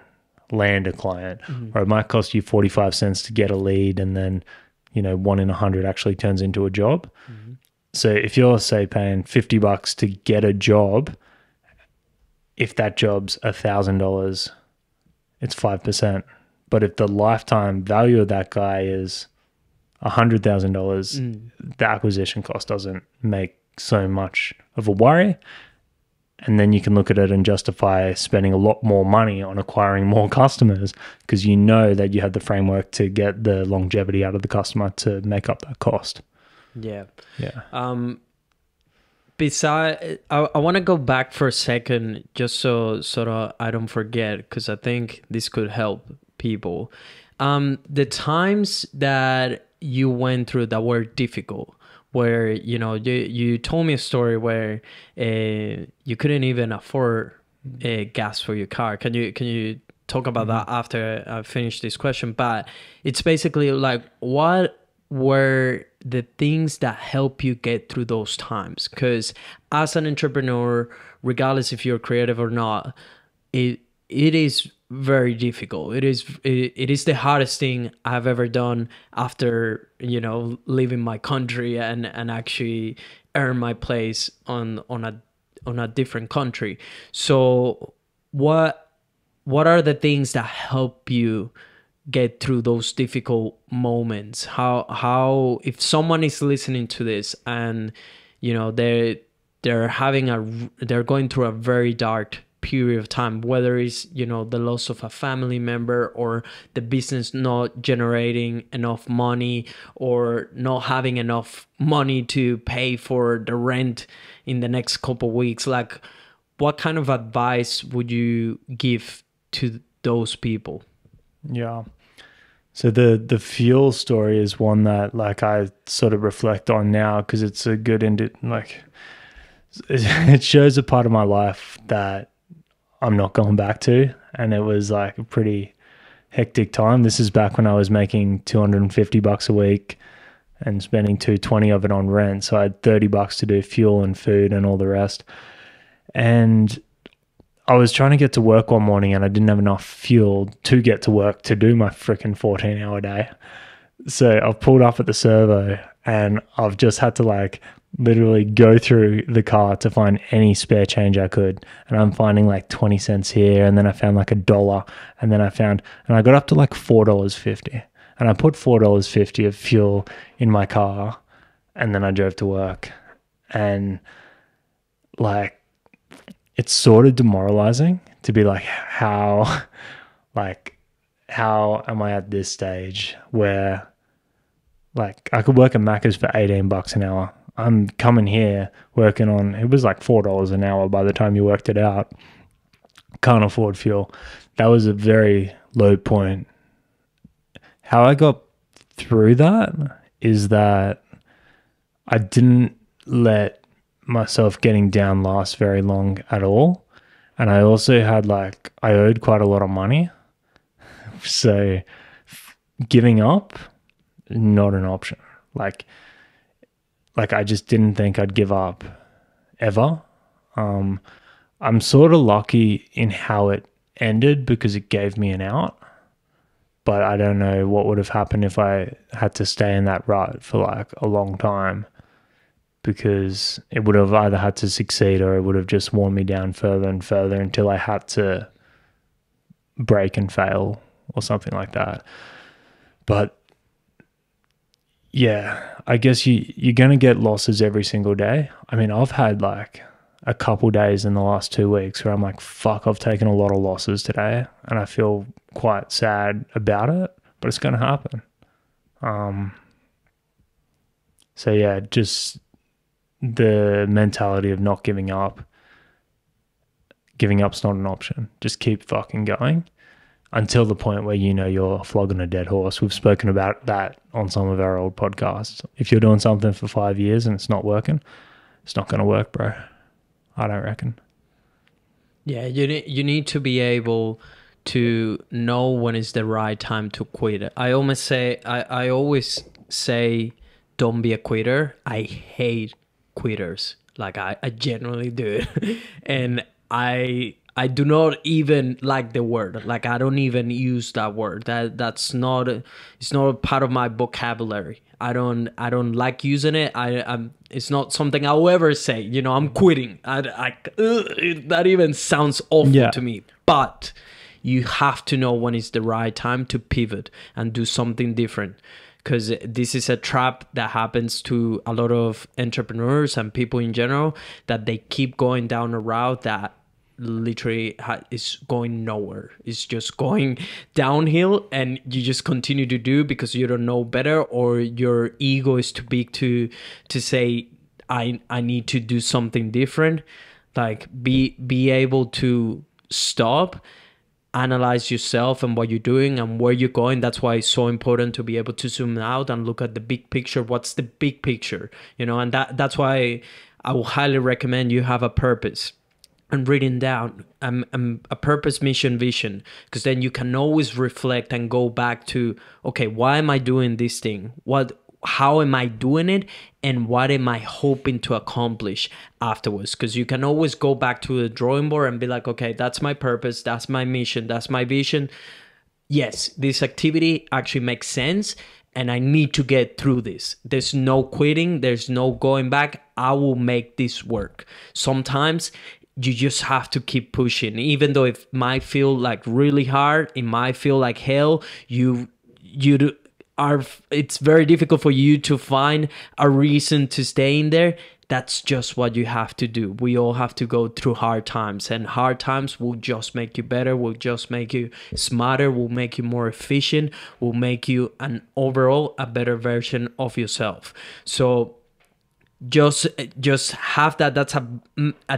land a client, or it might cost you 45 cents to get a lead, and then, you know, 1 in 100 actually turns into a job. So if you're, say, paying $50 to get a job, if that job's $1,000, it's 5%. But if the lifetime value of that guy is $100,000, the acquisition cost doesn't make so much of a worry. And then you can look at it and justify spending a lot more money on acquiring more customers, because you know that you have the framework to get the longevity out of the customer to make up that cost. Yeah. Yeah. Besides, I want to go back for a second just so sort of I don't forget, because I think this could help people. The times that you went through that were difficult, where, you know, you told me a story where you couldn't even afford gas for your car. Can you talk about that after I finish this question? But it's basically like, what were the things that help you get through those times? Because as an entrepreneur, regardless if you're creative or not, it is very difficult. It is the hardest thing I've ever done after, you know, leaving my country and actually earn my place on a different country. So what are the things that help you get through those difficult moments? How if someone is listening to this and, you know, they're going through a very dark period of time, whether it's, you know, the loss of a family member, or the business not generating enough money, or not having enough money to pay for the rent in the next couple of weeks, like, what kind of advice would you give to those people? Yeah. So the fuel story is one that, like, I sort of reflect on now, because it's a good it shows a part of my life that I'm not going back to. And it was like a pretty hectic time. This is back when I was making $250 a week and spending $220 of it on rent. So I had $30 to do fuel and food and all the rest. And I was trying to get to work one morning and I didn't have enough fuel to get to work to do my freaking 14-hour day. So I've pulled up at the servo and I've just had to, like, literally go through the car to find any spare change I could, and I'm finding like 20 cents here, and then I found like $1, and then I got up to like $4.50, and I put $4.50 of fuel in my car, and then I drove to work. And, like, it's sort of demoralizing to be like, how am I at this stage where, like, I could work at Macca's for $18 an hour. I'm coming here working on, it was like $4 an hour by the time you worked it out. Can't afford fuel. That was a very low point. How I got through that is that I didn't let myself getting down last very long at all. And I also had, like, I owed quite a lot of money. So giving up, not an option. Like I just didn't think I'd give up ever. I'm sort of lucky in how it ended because it gave me an out, but I don't know what would have happened if I had to stay in that rut for like a long time, because it would have either had to succeed or it would have just worn me down further and further until I had to break and fail or something like that. But yeah, I guess you're going to get losses every single day. I mean, I've had like a couple days in the last 2 weeks where I'm like, fuck, I've taken a lot of losses today and I feel quite sad about it, but it's going to happen. So yeah, just the mentality of not giving up. Giving up's not an option. Just keep fucking going until the point where you know you're flogging a dead horse. We've spoken about that on some of our old podcasts. If you're doing something for 5 years and it's not working, it's not going to work, bro. I don't reckon. Yeah, you need to be able to know when is the right time to quit. I always say, don't be a quitter. I hate quitters. Like I generally do, and I do not even like the word. Like I don't even use that word. It's not a part of my vocabulary. I don't like using it. It's not something I'll ever say. You know, I'm quitting. That even sounds awful to me. But you have to know when it's the right time to pivot and do something different. Because this is a trap that happens to a lot of entrepreneurs and people in general, that they keep going down a route that literally is going nowhere. It's just going downhill, and you just continue to do because you don't know better, or your ego is too big to say, I need to do something different. Like be able to stop, analyze yourself and what you're doing and where you're going. That's why it's so important to be able to zoom out and look at the big picture. What's the big picture, you know? And that's why I will highly recommend you have a purpose and written down a purpose, mission, vision, because then you can always reflect and go back to, okay, why am I doing this thing? How am I doing it? And what am I hoping to accomplish afterwards? Because you can always go back to the drawing board and be like, okay, that's my purpose. That's my mission. That's my vision. Yes, this activity actually makes sense, and I need to get through this. There's no quitting. There's no going back. I will make this work. Sometimes you just have to keep pushing. Even though it might feel like really hard, it might feel like hell, it's very difficult for you to find a reason to stay in there. That's just what you have to do. We all have to go through hard times, and hard times will just make you better, will just make you smarter, will make you more efficient, will make you overall a better version of yourself. So just have that. That's a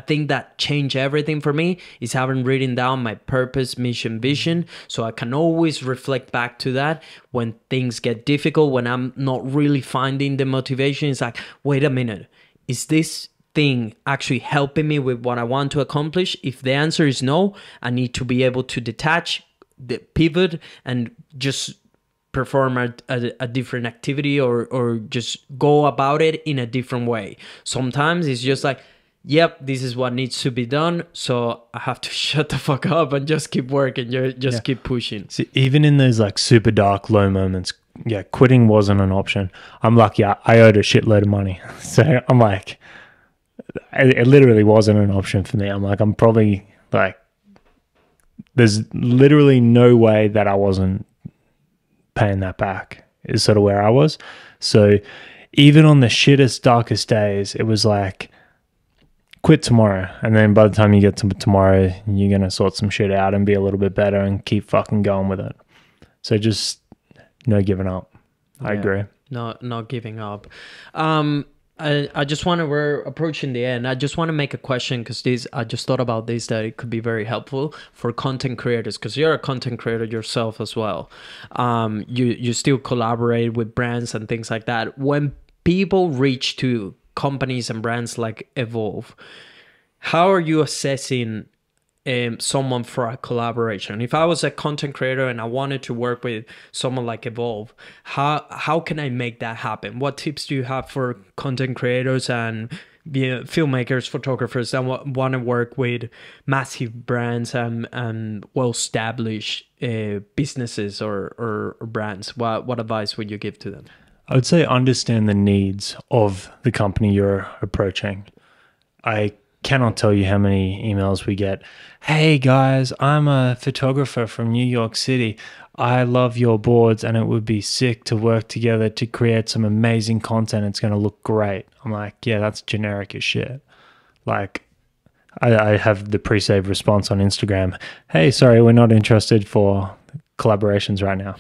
thing that changed everything for me, is having written down my purpose, mission, vision, so I can always reflect back to that when things get difficult, when I'm not really finding the motivation. It's like, wait a minute, is this thing actually helping me with what I want to accomplish? If the answer is no, I need to be able to detach, pivot, and just perform a different activity, or just go about it in a different way. Sometimes it's just like, yep, this is what needs to be done, so I have to shut the fuck up and just keep working, keep pushing. So even in those like super dark, low moments, yeah, quitting wasn't an option. I'm lucky, I owed a shitload of money. So I'm like, it literally wasn't an option for me. I'm like, I'm probably like, there's literally no way that I wasn't paying that back, is sort of where I was. So even on the shittest, darkest days, it was like, quit tomorrow, and then by the time you get to tomorrow, you're gonna sort some shit out and be a little bit better and keep fucking going with it. So just no giving up. I agree. Not giving up. I just want to, we're approaching the end. I just want to make a question, because I just thought about this, that it could be very helpful for content creators, because you're a content creator yourself as well. You still collaborate with brands and things like that. When people reach to companies and brands like Evolve, how are you assessing someone for a collaboration? If I was a content creator and I wanted to work with someone like Evolve, how can I make that happen? What tips do you have for content creators and filmmakers, photographers that want to work with massive brands and well-established businesses or brands? What advice would you give to them? I would say understand the needs of the company you're approaching. I cannot tell you how many emails we get. Hey guys, I'm a photographer from New York City. I love your boards and it would be sick to work together to create some amazing content. It's going to look great. I'm like, yeah, that's generic as shit. Like I have the pre-saved response on Instagram. Hey, sorry, we're not interested for collaborations right now.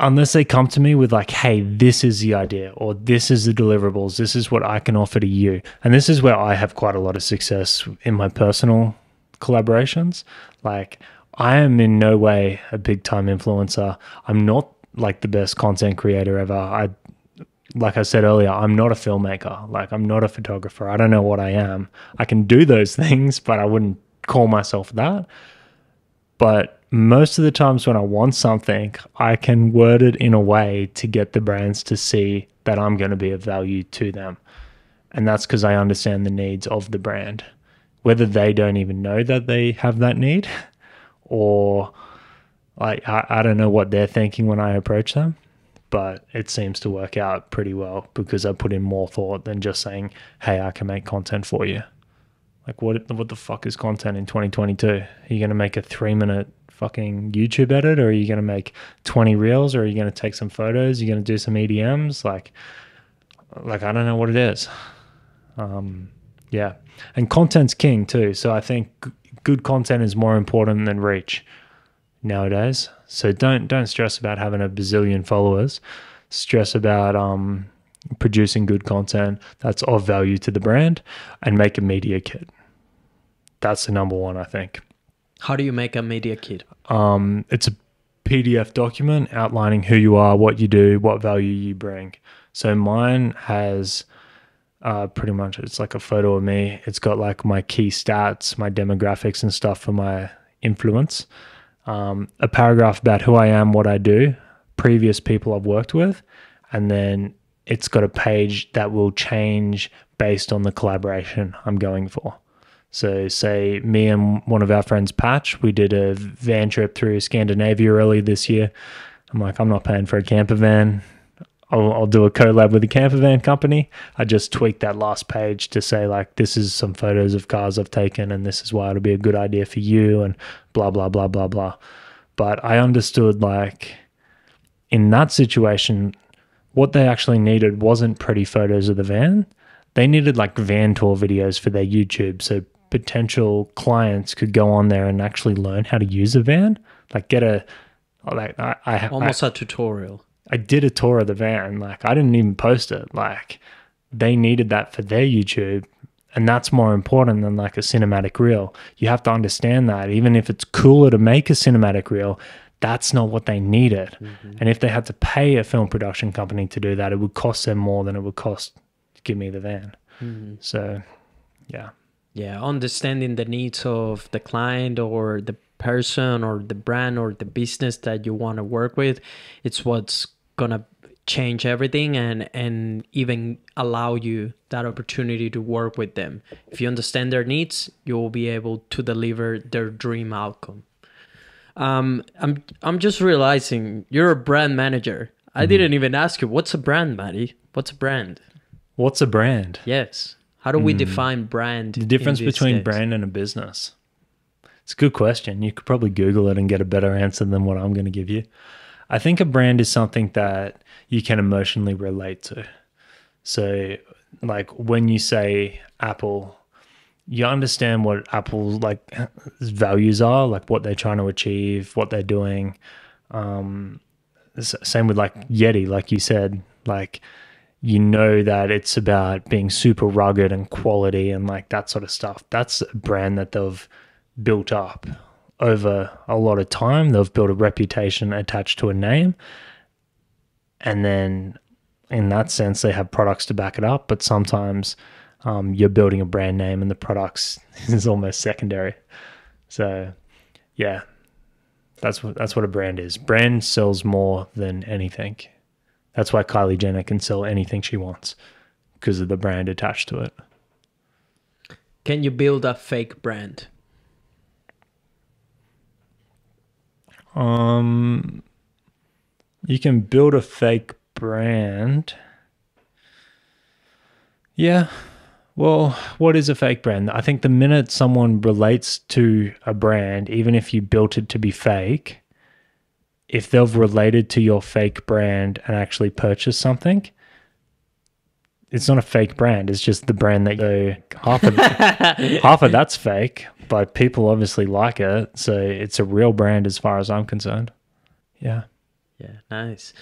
unless they come to me with like, hey, this is the idea, or this is the deliverables, this is what I can offer to you. And this is where I have quite a lot of success in my personal collaborations. Like, I am in no way a big time influencer. I'm not like the best content creator ever. Like I said earlier, I'm not a filmmaker. Like, I'm not a photographer. I don't know what I am. I can do those things, but I wouldn't call myself that. But most of the times when I want something, I can word it in a way to get the brands to see that I'm going to be of value to them. And that's because I understand the needs of the brand, whether they don't even know that they have that need, or like, I don't know what they're thinking when I approach them, but it seems to work out pretty well because I put in more thought than just saying, hey, I can make content for you. Like, what the fuck is content in 2022? Are you going to make a 3-minute fucking YouTube edit, or are you going to make 20 reels, or are you going to take some photos? Are you going to do some EDMs? Like, I don't know what it is. Yeah. And content's king too. So I think good content is more important than reach nowadays. So don't stress about having a bazillion followers. Stress about producing good content that's of value to the brand, and make a media kit. That's the number one, I think. How do you make a media kit? It's a PDF document outlining who you are, what you do, what value you bring. So mine has pretty much, it's like a photo of me. It's got like my key stats, my demographics and stuff for my influence. A paragraph about who I am, what I do, previous people I've worked with, and then it's got a page that will change based on the collaboration I'm going for. So say me and one of our friends, Patch, we did a van trip through Scandinavia early this year. I'm like, I'm not paying for a camper van. I'll do a collab with a camper van company. I just tweaked that last page to say like, this is some photos of cars I've taken, and this is why it'll be a good idea for you, and blah, blah, blah, blah, blah. But I understood like in that situation, what they actually needed wasn't pretty photos of the van. They needed like van tour videos for their YouTube. So potential clients could go on there and actually learn how to use a van. Like get a, like almost a tutorial. I did a tour of the van. Like, I didn't even post it. Like, they needed that for their YouTube. And that's more important than like a cinematic reel. You have to understand that even if it's cooler to make a cinematic reel, that's not what they needed. Mm-hmm. And if they had to pay a film production company to do that, it would cost them more than it would cost to give me the van. Mm-hmm. So, yeah. Yeah, understanding the needs of the client or the person or the brand or the business that you want to work with, it's what's gonna change everything and even allow you that opportunity to work with them. If you understand their needs, you will be able to deliver their dream outcome. I'm just realizing you're a brand manager. I didn't even ask you, what's a brand, Matty? What's a brand? What's a brand? Yes. How do we define brand? The difference between brand and a business. It's a good question. You could probably Google it and get a better answer than what I'm going to give you. I think a brand is something that you can emotionally relate to. So like when you say Apple, you understand what Apple's like values are, like what they're trying to achieve, what they're doing. Same with like Yeti, like you said, like, you know that it's about being super rugged and quality and like that sort of stuff. That's a brand that they've built up over a lot of time. They've built a reputation attached to a name, and then in that sense they have products to back it up. But sometimes you're building a brand name and the products is almost secondary. So yeah, that's what a brand is. Brand sells more than anything. That's why Kylie Jenner can sell anything she wants, because of the brand attached to it. Can you build a fake brand? You can build a fake brand. Yeah. Well, what is a fake brand? I think the minute someone relates to a brand, even if you built it to be fake, if they've related to your fake brand and actually purchased something, it's not a fake brand. It's just the brand that you half of that's fake, but people obviously like it. So it's a real brand as far as I'm concerned. Yeah. Yeah, nice.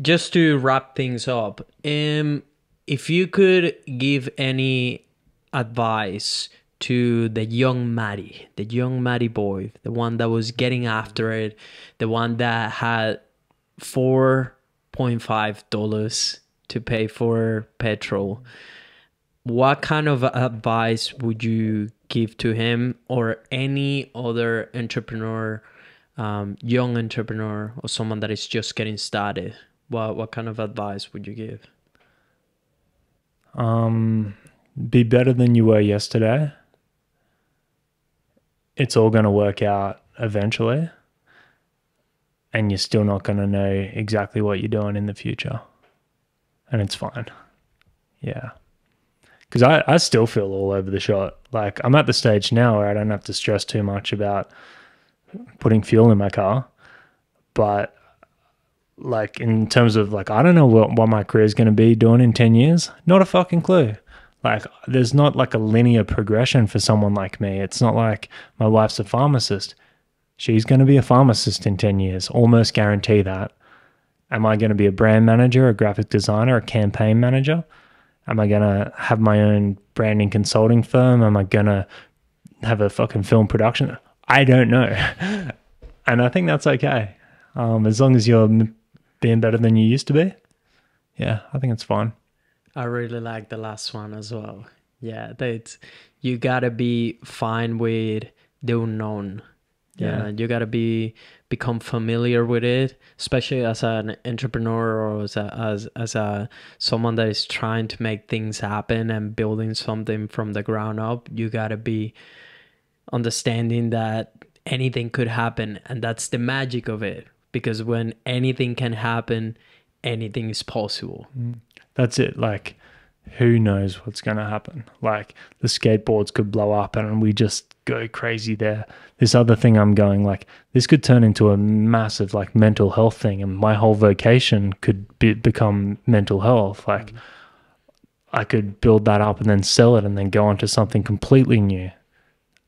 Just to wrap things up, if you could give any advice to the young Matty boy, the one that was getting after it, the one that had $4.50 to pay for petrol, what kind of advice would you give to him or any other entrepreneur, young entrepreneur, or someone that is just getting started? What kind of advice would you give? Be better than you were yesterday. It's all going to work out eventually, and you're still not going to know exactly what you're doing in the future, and it's fine. Yeah. Because I still feel all over the shot. Like, I'm at the stage now where I don't have to stress too much about putting fuel in my car. But, like, in terms of, like, I don't know what my career is going to be doing in 10 years. Not a fucking clue. Like, there's not, like, a linear progression for someone like me. It's not like my wife's a pharmacist. She's going to be a pharmacist in 10 years. Almost guarantee that. Am I going to be a brand manager, a graphic designer, a campaign manager? Am I going to have my own branding consulting firm? Am I going to have a fucking film production? I don't know. And I think that's okay. As long as you're being better than you used to be. Yeah, I think it's fine. I really like the last one as well. Yeah, you got to be fine with the unknown. Yeah, you got to become familiar with it, especially as an entrepreneur or as someone that is trying to make things happen and building something from the ground up. You got to be understanding that anything could happen, and that's the magic of it, because when anything can happen, anything is possible. That's it. Like, who knows what's going to happen? Like, the skateboards could blow up and we just go crazy there. This other thing I'm going, like, this could turn into a massive, like, mental health thing, and my whole vocation could become mental health. Like, I could build that up and then sell it and then go on to something completely new.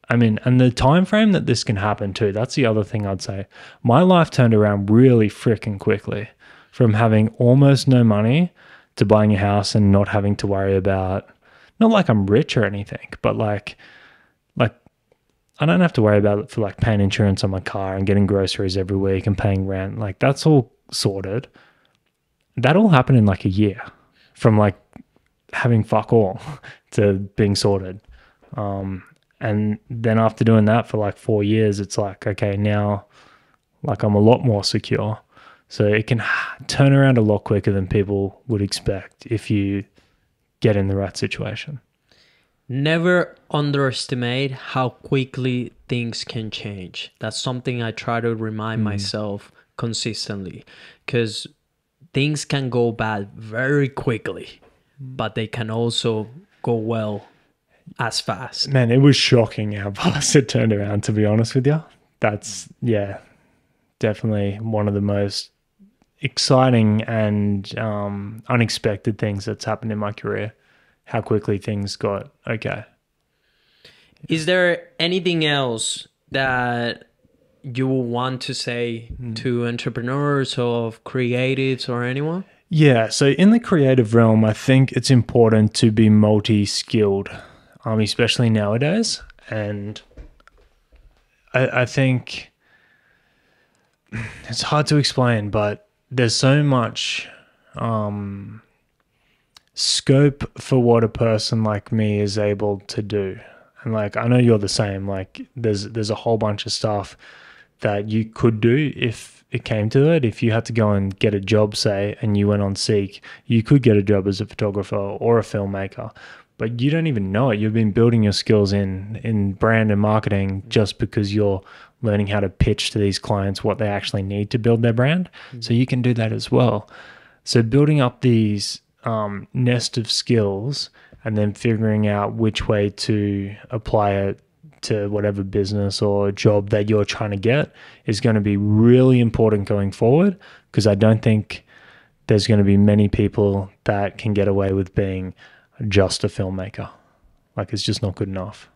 I mean, and the time frame that this can happen too, that's the other thing I'd say. My life turned around really freaking quickly from having almost no money to buying a house and not having to worry about, not like I'm rich or anything, but like I don't have to worry about it for, like, paying insurance on my car and getting groceries every week and paying rent. Like, that's all sorted. That all happened in, like, a year, from, like, having fuck all to being sorted. And then after doing that for, like, 4 years, it's like, okay, now, like, I'm a lot more secure. So it can turn around a lot quicker than people would expect if you get in the right situation. Never underestimate how quickly things can change. That's something I try to remind myself consistently, because things can go bad very quickly, but they can also go well as fast. Man, it was shocking how fast it turned around, to be honest with you. That's, yeah, definitely one of the most exciting and unexpected things that's happened in my career, how quickly things got okay. Is there anything else that you will want to say to entrepreneurs or creatives or anyone? Yeah, so in the creative realm, I think it's important to be multi-skilled, especially nowadays. And I think it's hard to explain, but there's so much scope for what a person like me is able to do. And, like, I know you're the same. Like, there's a whole bunch of stuff that you could do if it came to it. If you had to go and get a job, say, and you went on Seek, you could get a job as a photographer or a filmmaker, but you don't even know it. You've been building your skills in brand and marketing just because you're learning how to pitch to these clients what they actually need to build their brand. So you can do that as well. So building up these nest of skills and then figuring out which way to apply it to whatever business or job that you're trying to get is going to be really important going forward, because I don't think there's going to be many people that can get away with being just a filmmaker. Like, it's just not good enough.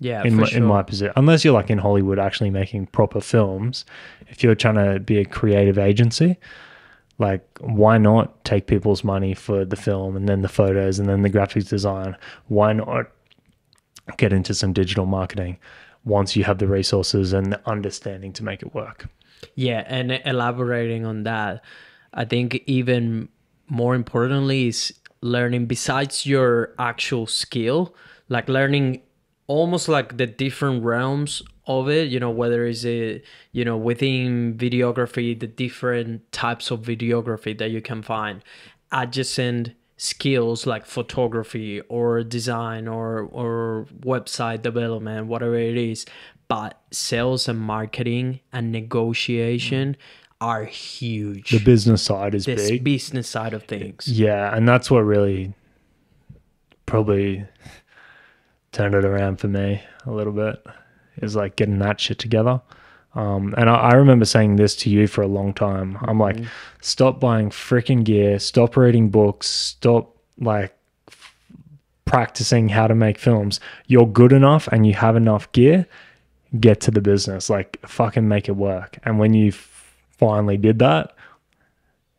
Yeah, in my position, unless you're like in Hollywood actually making proper films, if you're trying to be a creative agency, like why not take people's money for the film and then the photos and then the graphics design? Why not get into some digital marketing once you have the resources and the understanding to make it work? Yeah, and elaborating on that, I think even more importantly is learning besides your actual skill, like learning almost like the different realms of it, you know, whether is it, you know, within videography, the different types of videography that you can find, adjacent skills like photography or design or website development, whatever it is. But sales and marketing and negotiation are huge. The business side is big. The business side of things. Yeah, and that's what really probably turned it around for me a little bit, is like getting that shit together. And I remember saying this to you for a long time. I'm like, stop buying freaking gear, stop reading books, stop like practicing how to make films. You're good enough and you have enough gear. Get to the business, like fucking make it work. And when you finally did that,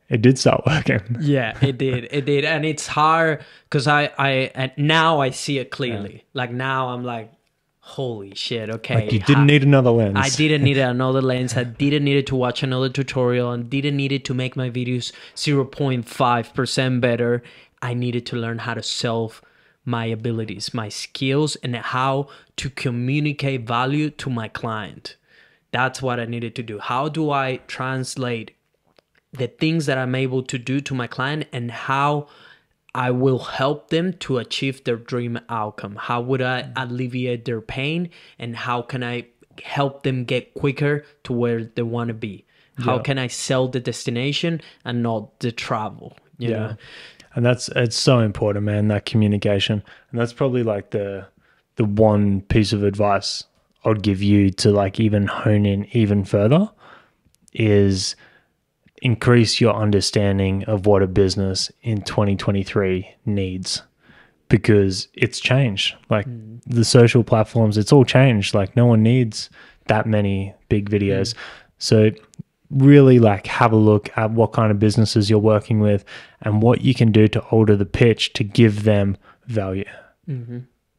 it did start working. Yeah, it did. It did. And it's hard because and now I see it clearly. Yeah. Like now I'm like, holy shit, okay. Like you didn't need another lens. I didn't need another lens. I didn't need it to watch another tutorial and didn't need it to make my videos 0.5% better. I needed to learn how to self my abilities, my skills, and how to communicate value to my client. That's what I needed to do. How do I translate the things that I'm able to do to my client and how I will help them to achieve their dream outcome? How would I alleviate their pain, and how can I help them get quicker to where they want to be? How can I sell the destination and not the travel? You know? And it's so important, man, that communication. And that's probably like the one piece of advice I'd give you to like even hone in even further is increase your understanding of what a business in 2023 needs, because it's changed. Like the social platforms, it's all changed. Like no one needs that many big videos. So really like have a look at what kind of businesses you're working with and what you can do to alter the pitch to give them value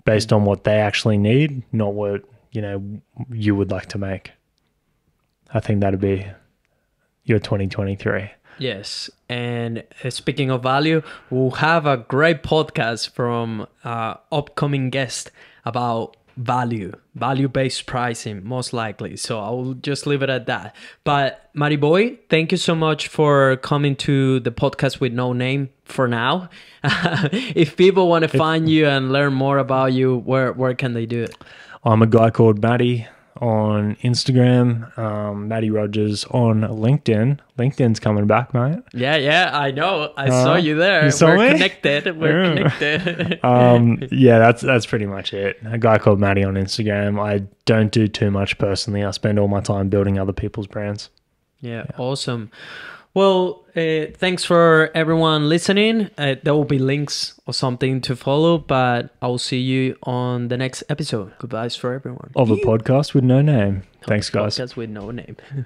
based on what they actually need, not what, you know, you would like to make. I think that'd be your 2023. Yes. And speaking of value, we'll have a great podcast from upcoming guest about value-based pricing, most likely. So I'll just leave it at that. But Matty Boy, thank you so much for coming to the podcast with no name for now. If people want to find you and learn more about you, where can they do it? I'm a guy called Matty on Instagram, Matty Rogers on LinkedIn. LinkedIn's coming back, mate. Yeah, I know. I saw you there. You saw me? Connected. We're connected. Yeah, that's pretty much it. A guy called Matty on Instagram. I don't do too much personally. I spend all my time building other people's brands. Yeah. Awesome. Well, thanks for everyone listening. There will be links or something to follow, but I'll see you on the next episode. Goodbyes for everyone. Of a podcast with no name. Thanks, guys. Podcast with no name.